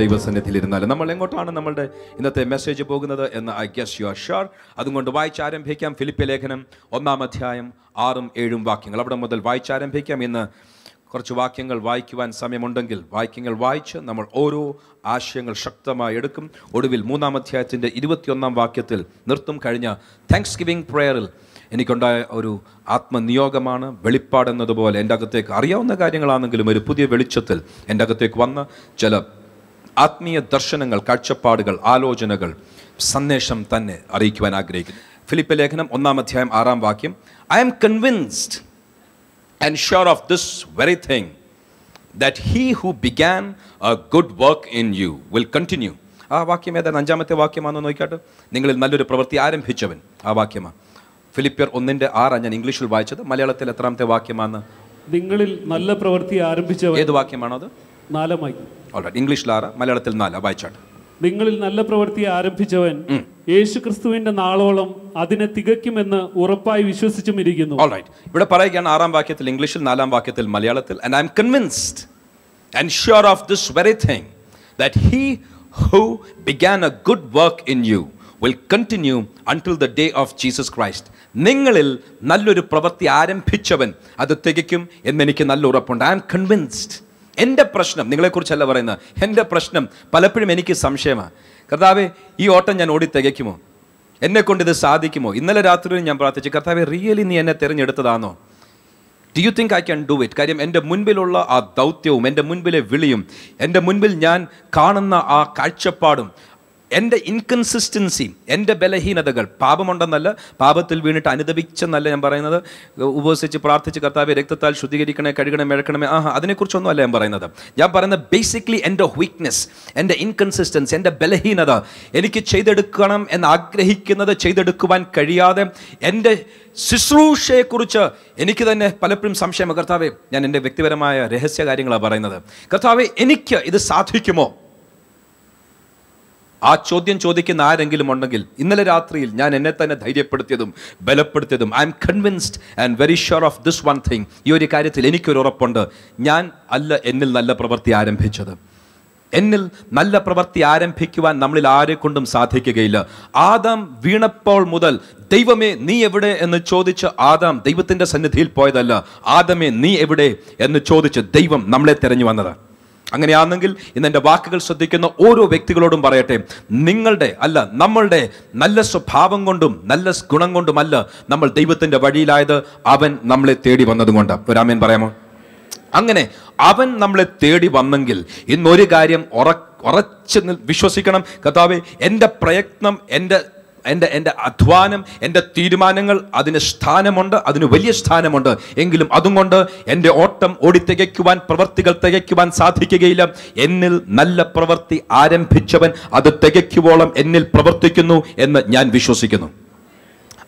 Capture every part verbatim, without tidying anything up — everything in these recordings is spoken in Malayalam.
ദൈവസന്നിധിയിലിരുന്നാലും നമ്മൾ എങ്ങോട്ടാണ് നമ്മളുടെ ഇന്നത്തെ മെസ്സേജ് പോകുന്നത് എന്ന് I guess you are sure. അതുകൊണ്ട് വായിച്ചാരംഭിക്കാം. ഫിലിപ്പി ലേഖനം ഒന്നാം അധ്യായം ആറും ഏഴും വാക്യങ്ങൾ അവിടെ മുതൽ വായിച്ചാരംഭിക്കാം. ഇന്ന് കുറച്ച് വാക്യങ്ങൾ വായിക്കുവാൻ സമയമുണ്ടെങ്കിൽ വാക്യങ്ങൾ വായിച്ച് നമ്മൾ ഓരോ ആശയങ്ങൾ ശക്തമായി എടുക്കും. ഒടുവിൽ മൂന്നാം അധ്യായത്തിൻ്റെ ഇരുപത്തിയൊന്നാം വാക്യത്തിൽ നിർത്തും. കഴിഞ്ഞ താങ്ക്സ് ഗിവിംഗ് പ്രേയറിൽ എനിക്കുണ്ടായ ഒരു ആത്മനിയോഗമാണ് വെളിപ്പാടെന്നതുപോലെ എൻ്റെ അകത്തേക്ക് അറിയാവുന്ന കാര്യങ്ങളാണെങ്കിലും ഒരു പുതിയ വെളിച്ചത്തിൽ എൻ്റെ അകത്തേക്ക് വന്ന ചില ആത്മീയ ദർശനങ്ങൾ, കാഴ്ചപ്പാടുകൾ, ആലോചനകൾ, സന്ദേശം തന്നെ അറിയിക്കുവാൻ ആഗ്രഹിക്കുന്നു. ഫിലിപ്പി ലേഖനം ഒന്നാം അധ്യായം ആറാം വാക്യം, I am convinced and sure of this very thing, that he who began a good work in you will continue. ആ വാക്യം ഏതാണ്? അഞ്ചാമത്തെ വാക്യമാണെന്ന് നോക്കിയിട്ട് നിങ്ങളിൽ നല്ലൊരു പ്രവൃത്തി ആരംഭിച്ചവൻ, ആ വാക്യമാണ് ഫിലിപ്പിയർ ഒന്നിൻ്റെ ആറാണ് ഞാൻ ഇംഗ്ലീഷിൽ വായിച്ചത്. മലയാളത്തിൽ എത്രാമത്തെ വാക്യമാണ്? നിങ്ങളിൽ നല്ല പ്രവൃത്തി ആരംഭിച്ചവൻ. ഏത് വാക്യമാണോ അത്? നാലാമായി. ഓൾറൈറ്റ്, ഇംഗ്ലീഷിൽ ആറ്, മലയാളത്തിൽ നാല് വായിച്ചാട്ട്. നിങ്ങളിൽ നല്ല പ്രവൃത്തി ആരംഭിച്ചവൻ യേശു ക്രിസ്തുവിന്റെ നാളോളം അതിനെ തികയ്ക്കുമെന്ന് ഉറപ്പായി വിശ്വസിച്ചും ഇരിക്കുന്നു. ഓൾറൈറ്റ്, ഇവിടെ പറയുകയാണ് ആറാം വാക്യത്തിൽ ഇംഗ്ലീഷിൽ, നാലാം വാക്യത്തിൽ മലയാളത്തിൽ, and I am convinced and sure of this very thing that he who began a good work in you will continue until the day of Jesus Christ. നിങ്ങളിൽ നല്ലൊരു പ്രവൃത്തി ആരംഭിച്ചവൻ അത് തികയ്ക്കും എന്നെനിക്ക് നല്ല ഉറപ്പുണ്ട്. I am convinced. എൻ്റെ പ്രശ്നം നിങ്ങളെക്കുറിച്ചല്ല പറയുന്നത്. എൻ്റെ പ്രശ്നം പലപ്പോഴും എനിക്ക് സംശയമാണ്, കർത്താവേ ഈ ഓട്ടം ഞാൻ ഓടി തികയ്ക്കുമോ, എന്നെക്കൊണ്ട് ഇത് സാധിക്കുമോ. ഇന്നലെ രാത്രിയിൽ ഞാൻ പ്രാർത്ഥിച്ചു, കർത്താവേ റിയലി നീ എന്നെ തിരഞ്ഞെടുത്തതാണോ? Do you think I can do it? കാര്യം എൻ്റെ മുൻപിലുള്ള ആ ദൗത്യവും എൻ്റെ മുൻപിലെ വിളിയും എൻ്റെ മുൻപിൽ ഞാൻ കാണുന്ന ആ കാഴ്ചപ്പാടും എൻ്റെ ഇൻകൺസിസ്റ്റൻസി, എൻ്റെ ബലഹീനതകൾ, പാപമുണ്ടെന്നല്ല, പാപത്തിൽ വീണിട്ട് അനുദപിച്ചെന്നല്ല ഞാൻ പറയുന്നത്. ഉപവസിച്ച് പ്രാർത്ഥിച്ച് കർത്താവെ രക്തത്താൽ ശുദ്ധീകരിക്കണേ, കഴുകണേ, മെഴക്കണമേ, ആ അതിനെക്കുറിച്ചൊന്നും അല്ല ഞാൻ പറയുന്നത്. ഞാൻ പറയുന്നത് ബേസിക്കലി എൻ്റെ വീക്ക്നെസ്, എൻ്റെ ഇൻകൺസിസ്റ്റൻസി, എൻ്റെ ബലഹീനത, എനിക്ക് ചെയ്തെടുക്കണം എന്നാഗ്രഹിക്കുന്നത് ചെയ്തെടുക്കുവാൻ കഴിയാതെ എൻ്റെ ശുശ്രൂഷയെക്കുറിച്ച് എനിക്ക് തന്നെ പലപ്പോഴും സംശയമ. കർത്താവെ ഞാൻ എൻ്റെ വ്യക്തിപരമായ രഹസ്യ കാര്യങ്ങളാണ് പറയുന്നത്. കർത്താവെ എനിക്ക് ഇത് സാധിക്കുമോ? ആ ചോദ്യം ചോദിക്കുന്ന ആരെങ്കിലും ഉണ്ടെങ്കിൽ ഇന്നലെ രാത്രിയിൽ ഞാൻ എന്നെ തന്നെ ധൈര്യപ്പെടുത്തിയതും ബലപ്പെടുത്തിയതും, I am convinced and very sure of this one thing, ഈ ഒരു കാര്യത്തിൽ എനിക്കൊരു ഉറപ്പുണ്ട്, ഞാൻ അല്ല എന്നിൽ നല്ല പ്രവൃത്തി ആരംഭിച്ചത്. എന്നിൽ നല്ല പ്രവൃത്തി ആരംഭിക്കുവാൻ നമ്മളിൽ ആരെക്കൊണ്ടും സാധിക്കുകയില്ല. ആദാം വീണപ്പോൾ മുതൽ ദൈവമേ നീ എവിടെ എന്ന് ചോദിച്ച് ആദാം ദൈവത്തിൻ്റെ സന്നിധിയിൽ പോയതല്ല, ആദമേ നീ എവിടെ എന്ന് ചോദിച്ച് ദൈവം നമ്മളെ തിരഞ്ഞു വന്നതാണ്. അങ്ങനെയാണെങ്കിൽ ഇന്ന് എൻ്റെ വാക്കുകൾ ശ്രദ്ധിക്കുന്ന ഓരോ വ്യക്തികളോടും പറയട്ടെ, നിങ്ങളുടെ അല്ല നമ്മളുടെ നല്ല സ്വഭാവം കൊണ്ടും നല്ല ഗുണം കൊണ്ടുമല്ല നമ്മൾ ദൈവത്തിൻ്റെ വഴിയിലായത്, അവൻ നമ്മളെ തേടി വന്നതുകൊണ്ട്. ഒരു ആമേൻ പറയാമോ? അങ്ങനെ അവൻ നമ്മളെ തേടി വന്നെങ്കിൽ ഇന്നൊരു കാര്യം ഉറ ഉറച്ച് വിശ്വസിക്കണം, കർത്താവേ എൻ്റെ പ്രയത്നം, എൻ്റെ എൻ്റെ എൻ്റെ അധ്വാനം, എൻ്റെ തീരുമാനങ്ങൾ, അതിന് സ്ഥാനമുണ്ട്, അതിന് വലിയ സ്ഥാനമുണ്ട്. എങ്കിലും അതുകൊണ്ട് എൻ്റെ ഓട്ടം ഓടി തികയ്ക്കുവാൻ, പ്രവൃത്തികൾ തികയ്ക്കുവാൻ സാധിക്കുകയില്ല. എന്നിൽ നല്ല പ്രവൃത്തി ആരംഭിച്ചവൻ അത് തികയ്ക്കുവോളം എന്നിൽ പ്രവർത്തിക്കുന്നു എന്ന് ഞാൻ വിശ്വസിക്കുന്നു.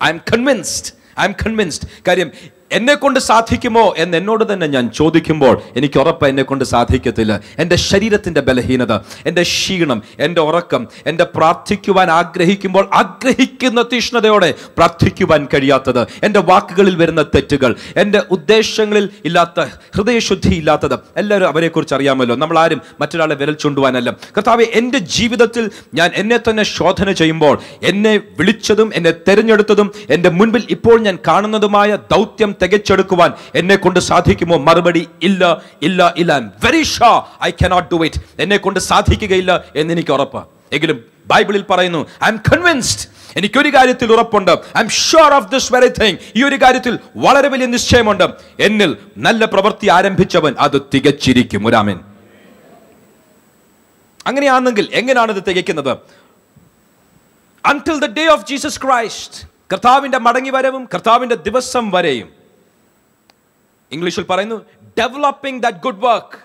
I am convinced, I am convinced. കാര്യം എന്നെക്കൊണ്ട് സാധിക്കുമോ എന്ന് എന്നോട് തന്നെ ഞാൻ ചോദിക്കുമ്പോൾ എനിക്ക് ഉറപ്പ് എന്നെക്കൊണ്ട് സാധിക്കത്തില്ല. എൻ്റെ ശരീരത്തിൻ്റെ ബലഹീനത, എൻ്റെ ക്ഷീണം, എൻ്റെ ഉറക്കം, എൻ്റെ പ്രാർത്ഥിക്കുവാൻ ആഗ്രഹിക്കുമ്പോൾ ആഗ്രഹിക്കുന്ന തീഷ്ണതയോടെ പ്രാർത്ഥിക്കുവാൻ കഴിയാത്തത്, എൻ്റെ വാക്കുകളിൽ വരുന്ന തെറ്റുകൾ, എൻ്റെ ഉദ്ദേശങ്ങളിൽ ഇല്ലാത്ത ഹൃദയശുദ്ധി ഇല്ലാത്തത്, എല്ലാവരും അവരെക്കുറിച്ച് അറിയാമല്ലോ. നമ്മളാരും മറ്റൊരാളെ വിരൽ ചൂണ്ടുവാനല്ല. കർത്താവേ എൻ്റെ ജീവിതത്തിൽ ഞാൻ എന്നെ തന്നെ ശോധന ചെയ്യുമ്പോൾ എന്നെ വിളിച്ചതും എന്നെ തിരഞ്ഞെടുത്തതും എൻ്റെ മുൻപിൽ ഇപ്പോൾ ഞാൻ കാണുന്നതുമായ ദൗത്യം തികച്ചെടുക്കുവാൻ എന്നെ കൊണ്ട് സാധിക്കുമോ? മറുപടി ഇല്ല, ഇല്ല, ഇല്ല. Very sure I cannot do it. എന്നെ കൊണ്ട് സാധിക്കുകയില്ല എന്നെനിക്ക് ഉറപ്പാണ്. എങ്കിലും ബൈബിളിൽ പറയുന്നു, ഐ എം കൺവിൻസ്ഡ്, എനിക്കൊരു കാര്യത്തിൽ ഉറപ്പുണ്ട്, I am sure of this very thing, ഈ ഒരു കാര്യത്തിൽ വളരെ വലിയ നിശ്ചയമുണ്ട്, എന്നിൽ നല്ല പ്രവൃത്തി ആരംഭിച്ചവൻ അത് തികച്ചിരിക്കും. ഒരാമേൻ. അങ്ങനെയാണെങ്കിൽ എങ്ങനെയാണ് ഇത് തികയ്ക്കുന്നത്? Until the day of Jesus Christ, കർത്താവിൻ്റെ മടങ്ങിവരവും കർത്താവിൻ്റെ ദിവസം വരെയും. ഇംഗ്ലീഷിൽ പറയുന്നു, ഡെവലപ്പിംഗ് ദാറ്റ് ഗുഡ് വർക്ക്.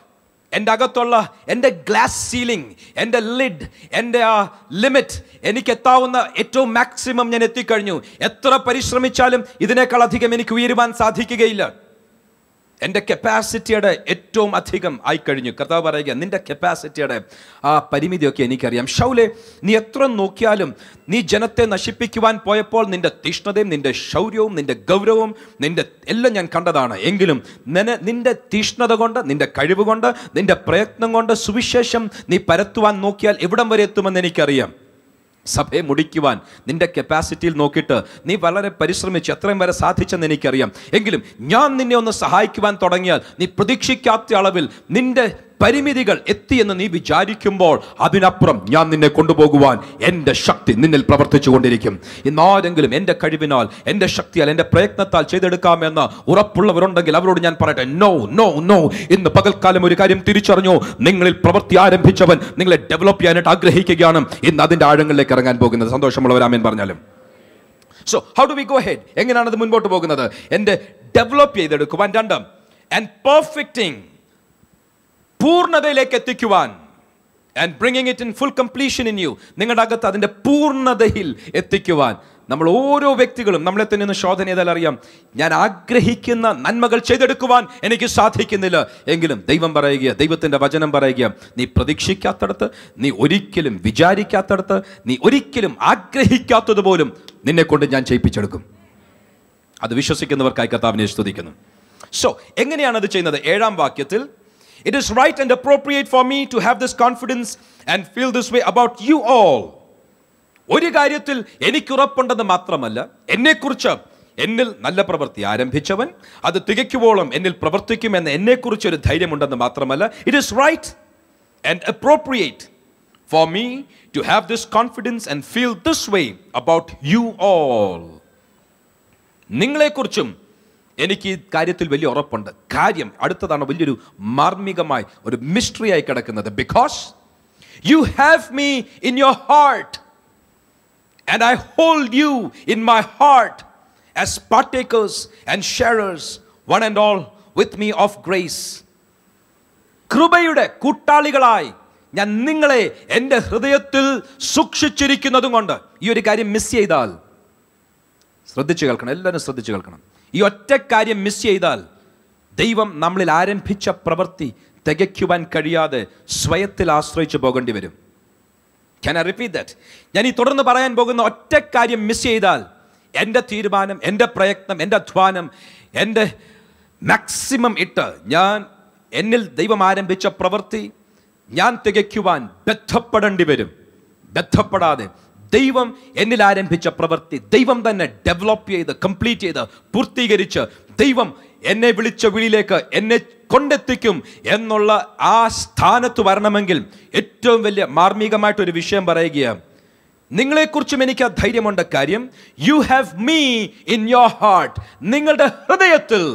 എൻ്റെ അകത്തുള്ള എൻ്റെ ഗ്ലാസ് സീലിംഗ്, എൻ്റെ ലിഡ്, എൻ്റെ ആ ലിമിറ്റ്, എനിക്കെത്താവുന്ന ഏറ്റവും മാക്സിമം ഞാൻ എത്തിക്കഴിഞ്ഞു. എത്ര പരിശ്രമിച്ചാലും ഇതിനേക്കാൾ അധികം എനിക്ക് ഉയരുവാൻ സാധിക്കുകയില്ല. എൻ്റെ കപ്പാസിറ്റിയുടെ ഏറ്റവും അധികം ആയി കഴിഞ്ഞു. കർത്താവ് പറയുക, നിൻ്റെ കപ്പാസിറ്റിയുടെ ആ പരിമിതിയൊക്കെ എനിക്കറിയാം. ശൗലെ, നീ എത്ര നോക്കിയാലും നീ ജനത്തെ നശിപ്പിക്കുവാൻ പോയപ്പോൾ നിൻ്റെ തീഷ്ണതയും നിൻ്റെ ശൗര്യവും നിൻ്റെ ഗൗരവവും നിൻ്റെ എല്ലാം ഞാൻ കണ്ടതാണ്. എങ്കിലും നിൻ്റെ തീഷ്ണത കൊണ്ട്, നിൻ്റെ കഴിവ് കൊണ്ട്, നിൻ്റെ പ്രയത്നം കൊണ്ട് സുവിശേഷം നീ പരത്തുവാൻ നോക്കിയാൽ എവിടം വരെ എത്തുമെന്ന് എനിക്കറിയാം. സഭയെ മുടിക്കുവാൻ നിൻ്റെ കപ്പാസിറ്റിയിൽ നോക്കിയിട്ട് നീ വളരെ പരിശ്രമിച്ച് എത്രയും വരെ സാധിച്ചെന്ന് എനിക്കറിയാം. എങ്കിലും ഞാൻ നിന്നെ ഒന്ന് സഹായിക്കുവാൻ തുടങ്ങിയാൽ നീ പ്രതീക്ഷിക്കാത്ത അളവിൽ നിൻ്റെ പരിമിതികൾ എത്തിയെന്ന് നീ വിചാരിക്കുമ്പോൾ അതിനപ്പുറം ഞാൻ നിന്നെ കൊണ്ടുപോകുവാൻ എൻ്റെ ശക്തി നിന്നിൽ പ്രവർത്തിച്ചു കൊണ്ടിരിക്കും. ഇന്നാരെങ്കിലും എൻ്റെ കഴിവിനാൽ, എൻ്റെ ശക്തിയാൽ, എൻ്റെ പ്രയത്നത്താൽ ചെയ്തെടുക്കാമെന്ന് ഉറപ്പുള്ളവരുണ്ടെങ്കിൽ അവരോട് ഞാൻ പറയട്ടെ, നോ നോ നോ. ഇന്ന് പകൽക്കാലം ഒരു കാര്യം തിരിച്ചറിഞ്ഞു, നിങ്ങളിൽ പ്രവൃത്തി ആരംഭിച്ചവൻ നിങ്ങളെ ഡെവലപ്പ് ചെയ്യാനായിട്ട് ആഗ്രഹിക്കുകയാണ്. ഇന്ന് അതിൻ്റെ ആഴങ്ങളിലേക്ക് ഇറങ്ങാൻ പോകുന്നത് സന്തോഷമുള്ളവരാമേൻ പറഞ്ഞാലും. So how do we go ahead? എങ്ങനെയാണത് മുൻപോട്ട് പോകുന്നത്? എൻ്റെ ഡെവലപ്പ് ചെയ്തെടുക്കുവാൻ, രണ്ടും ആൻഡ് പെർഫെക്റ്റിംഗ്, പൂർണ്ണതയിലേക്ക് എത്തിക്കുവാൻ, and bringing it in full completion in you, നിങ്ങളുടെ അകത്ത് അതിൻ്റെ പൂർണ്ണതയിൽ എത്തിക്കുവാൻ. നമ്മൾ ഓരോ വ്യക്തികളും നമ്മളെ തന്നെ ഒന്ന് ശോധന ചെയ്താൽ അറിയാം, ഞാൻ ആഗ്രഹിക്കുന്ന നന്മകൾ ചെയ്തെടുക്കുവാൻ എനിക്ക് സാധിക്കുന്നില്ല. എങ്കിലും ദൈവം പറയുക, ദൈവത്തിൻ്റെ വചനം പറയുക, നീ പ്രതീക്ഷിക്കാത്തടത്ത്, നീ ഒരിക്കലും വിചാരിക്കാത്തടത്ത്, നീ ഒരിക്കലും ആഗ്രഹിക്കാത്തതുപോലും നിന്നെ കൊണ്ട് ഞാൻ ചെയ്യിപ്പിച്ചെടുക്കും. അത് വിശ്വസിക്കുന്നവർക്കായി കർത്താവിനെ സ്തുതിക്കുന്നു. സോ എങ്ങനെയാണത് ചെയ്യുന്നത്? ഏഴാം വാക്യത്തിൽ, It is right and appropriate for me to have this confidence and feel this way about you all. ഒരു കാര്യത്തിൽ എനിക്ക് ഉറപ്പുണ്ടെന്ന് മാത്രമല്ല, എന്നെക്കുറിച്ച്, എന്നിൽ നല്ല പ്രവൃത്തി ആരംഭിച്ചവൻ അത് തികയ്ക്കുവോളം എന്നിൽ പ്രവർത്തിക്കുമെന്ന് എന്നെക്കുറിച്ച് ഒരു ധൈര്യമുണ്ടെന്ന് മാത്രമല്ല, it is right and appropriate for me to have this confidence and feel this way about you all. നിങ്ങളെക്കുറിച്ചും എനിക്ക് ഈ കാര്യത്തിൽ വലിയ ഉറപ്പുണ്ട്. കാര്യം അടുത്തതാണ് വലിയൊരു മാർമികമായി ഒരു മിസ്റ്ററി ആയി കിടക്കുന്നത്. Because you have me in your heart and I hold you in my heart as partakers and sharers one and all with me of grace. കൃപയുടെ കൂട്ടാളികളായി ഞാൻ നിങ്ങളെ എൻ്റെ ഹൃദയത്തിൽ സൂക്ഷിച്ചിരിക്കുന്നതും കൊണ്ട്. ഈ ഒരു കാര്യം മിസ് ചെയ്താൽ, ശ്രദ്ധിച്ചു കേൾക്കണം, എല്ലാവരും ശ്രദ്ധിച്ചു കേൾക്കണം, ഈ ഒറ്റ കാര്യം മിസ് ചെയ്താൽ ദൈവം നമ്മളിൽ ആരംഭിച്ച പ്രവൃത്തി തികയ്ക്കുവാൻ കഴിയാതെ സ്വയത്തിൽ ആശ്രയിച്ചു പോകേണ്ടി വരും. Can I repeat that? ഞാൻ ഈ തുടർന്ന് പറയാൻ പോകുന്ന ഒറ്റ കാര്യം മിസ് ചെയ്താൽ എൻ്റെ തീരുമാനം, എൻ്റെ പ്രയത്നം, എൻ്റെ അധ്വാനം, എൻ്റെ മാക്സിമം ഇട്ട് ഞാൻ എന്നിൽ ദൈവം ആരംഭിച്ച പ്രവൃത്തി ഞാൻ തികയ്ക്കുവാൻ ബന്ധപ്പെടേണ്ടി വരും. ബന്ധപ്പെടാതെ ദൈവം എന്നിൽ ആരംഭിച്ച പ്രവൃത്തി ദൈവം തന്നെ ഡെവലപ്പ് ചെയ്ത്, കംപ്ലീറ്റ് ചെയ്ത്, പൂർത്തീകരിച്ച് ദൈവം എന്നെ വിളിച്ച വിളിയിലേക്ക് എന്നെ കൊണ്ടെത്തിക്കും എന്നുള്ള ആ സ്ഥാനത്ത് വരണമെങ്കിൽ ഏറ്റവും വലിയ മാർമികമായിട്ടൊരു വിഷയം പറയുകയാണ്, നിങ്ങളെക്കുറിച്ചും എനിക്ക് ആ ധൈര്യമുണ്ട്. കാര്യം you have me in your heart, നിങ്ങളുടെ ഹൃദയത്തിൽ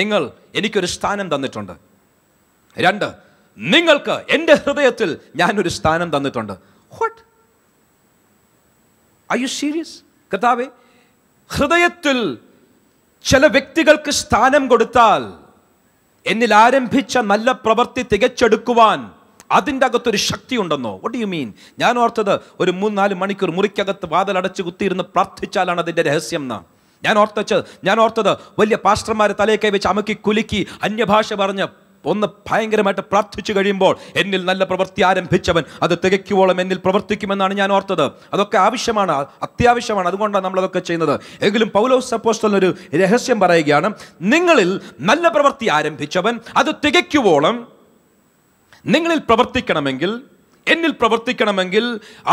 നിങ്ങൾ എനിക്കൊരു സ്ഥാനം തന്നിട്ടുണ്ട്. രണ്ട്, നിങ്ങൾക്ക് എൻ്റെ ഹൃദയത്തിൽ ഞാനൊരു സ്ഥാനം തന്നിട്ടുണ്ട്. What? Are you serious? കർത്താവേ, ഹൃദയത്തിൽ ചില വ്യക്തികൾക്ക് സ്ഥാനം കൊടുത്താൽ എന്നിൽ ആരംഭിച്ച നല്ല പ്രവൃത്തി തികച്ചെടുക്കുവാൻ അതിൻ്റെ അകത്തൊരു ശക്തി ഉണ്ടെന്നോ? What do you mean? ഞാൻ ഓർത്തത് ഒരു മൂന്നാല് മണിക്കൂർ മുറിക്കകത്ത് വാതിലടച്ച് കുത്തിയിരുന്ന് പ്രാർത്ഥിച്ചാലാണ് അതിൻ്റെ രഹസ്യം എന്നാ ഞാൻ ഓർത്തത്. ഞാൻ ഓർത്തത് വലിയ പാസ്റ്റർമാരെ തലയൊക്കെ വെച്ച് അമുക്കി കുലുക്കി അന്യഭാഷ പറഞ്ഞ് ഒന്ന് ഭയങ്കരമായിട്ട് പ്രാർത്ഥിച്ചു കഴിയുമ്പോൾ എന്നിൽ നല്ല പ്രവൃത്തി ആരംഭിച്ചവൻ അത് തികയ്ക്കുവോളം എന്നിൽ പ്രവർത്തിക്കുമെന്നാണ് ഞാൻ ഓർത്തത്. അതൊക്കെ ആവശ്യമാണ്, അത്യാവശ്യമാണ്, അതുകൊണ്ടാണ് നമ്മളതൊക്കെ ചെയ്യുന്നത്. എങ്കിലും പൗലോസ് അപ്പോസ്തലൻ ഒരു രഹസ്യം പറയുകയാണ്, നിങ്ങളിൽ നല്ല പ്രവൃത്തി ആരംഭിച്ചവൻ അത് തികയ്ക്കുവോളം നിങ്ങളിൽ പ്രവർത്തിക്കണമെങ്കിൽ, എന്നിൽ പ്രവർത്തിക്കണമെങ്കിൽ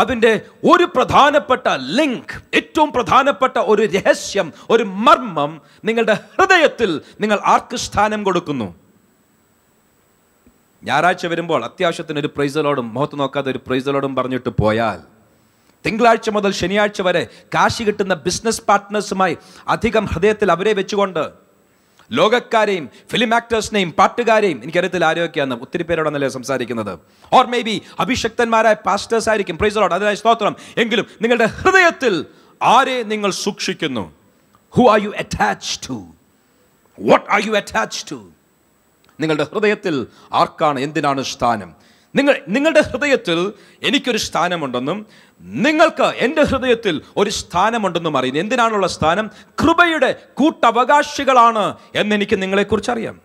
അതിൻ്റെ ഒരു പ്രധാനപ്പെട്ട ലിങ്ക്, ഏറ്റവും പ്രധാനപ്പെട്ട ഒരു രഹസ്യം, ഒരു മർമ്മം നിങ്ങളുടെ ഹൃദയത്തിൽ നിങ്ങൾ ആർക്ക് സ്ഥാനം കൊടുക്കുന്നു. ഞായറാഴ്ച വരുമ്പോൾ അത്യാവശ്യത്തിന് ഒരു പ്രൈസലോടും മുഖത്ത് നോക്കാതെ ഒരു പ്രൈസലോടും പറഞ്ഞിട്ട് പോയാൽ, തിങ്കളാഴ്ച മുതൽ ശനിയാഴ്ച വരെ കാശ് കിട്ടുന്ന ബിസിനസ് പാർട്ട്നേഴ്സുമായി അധികം ഹൃദയത്തിൽ അവരെ വെച്ചുകൊണ്ട് ലോകക്കാരെയും ഫിലിം ആക്ടേഴ്സിനെയും പാട്ടുകാരെയും, എനിക്കറിയത്തില്ല ആരോഗ്യമാണ് ഒത്തിരി പേരോടാണല്ലേ സംസാരിക്കുന്നത്, ഓർ മേ ബി അഭിഷക്തന്മാരായ പാസ്റ്റേഴ്സ് ആയിരിക്കും, പ്രൈസലോട്, അതിനായി സ്തോത്രം. എങ്കിലും നിങ്ങളുടെ ഹൃദയത്തിൽ ആരെ നിങ്ങൾ സൂക്ഷിക്കുന്നു? Who are you attached to? What are you attached to? നിങ്ങളുടെ ഹൃദയത്തിൽ ആർക്കാണ്, എന്തിനാണ് സ്ഥാനം? നിങ്ങൾ നിങ്ങളുടെ ഹൃദയത്തിൽ എനിക്കൊരു സ്ഥാനമുണ്ടെന്നും നിങ്ങൾക്ക് എൻ്റെ ഹൃദയത്തിൽ ഒരു സ്ഥാനമുണ്ടെന്നും അറിയുന്നു. എന്തിനാണുള്ള സ്ഥാനം? കൃപയുടെ കൂട്ടവകാശികളാണ് എന്നെനിക്ക് നിങ്ങളെക്കുറിച്ച് അറിയാം.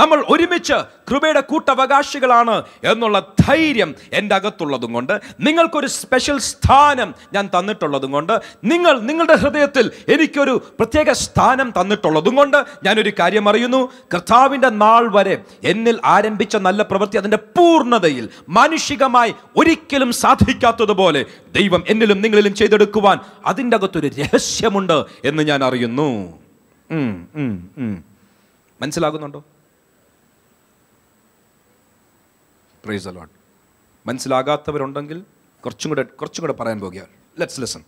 നമ്മൾ ഒരുമിച്ച് കൃപയുടെ കൂട്ടവകാശികളാണ് എന്നുള്ള ധൈര്യം എൻ്റെ അകത്തുള്ളതും കൊണ്ട്, നിങ്ങൾക്കൊരു സ്പെഷ്യൽ സ്ഥാനം ഞാൻ തന്നിട്ടുള്ളതും കൊണ്ട്, നിങ്ങൾ നിങ്ങളുടെ ഹൃദയത്തിൽ എനിക്കൊരു പ്രത്യേക സ്ഥാനം തന്നിട്ടുള്ളതും കൊണ്ട് ഞാനൊരു കാര്യം അറിയുന്നു. കർത്താവിൻ്റെ നാൾ വരെ എന്നിൽ ആരംഭിച്ച നല്ല പ്രവൃത്തി അതിൻ്റെ പൂർണ്ണതയിൽ മാനുഷികമായി ഒരിക്കലും സാധിക്കാത്തതുപോലെ ദൈവം എന്നിലും നിങ്ങളിലും ചെയ്തെടുക്കുവാൻ അതിൻ്റെ അകത്തൊരു രഹസ്യമുണ്ട് എന്ന് ഞാൻ അറിയുന്നു. മനസ്സിലാകുന്നുണ്ടോ? Praise the Lord. മനസ്സിലാകാത്തവരുണ്ടെങ്കിൽ കുറച്ചും കൂടെ കുറച്ചും കൂടെ പറയാൻ പോകുകയാൽ ലെറ്റ്സ് ലിസൺ.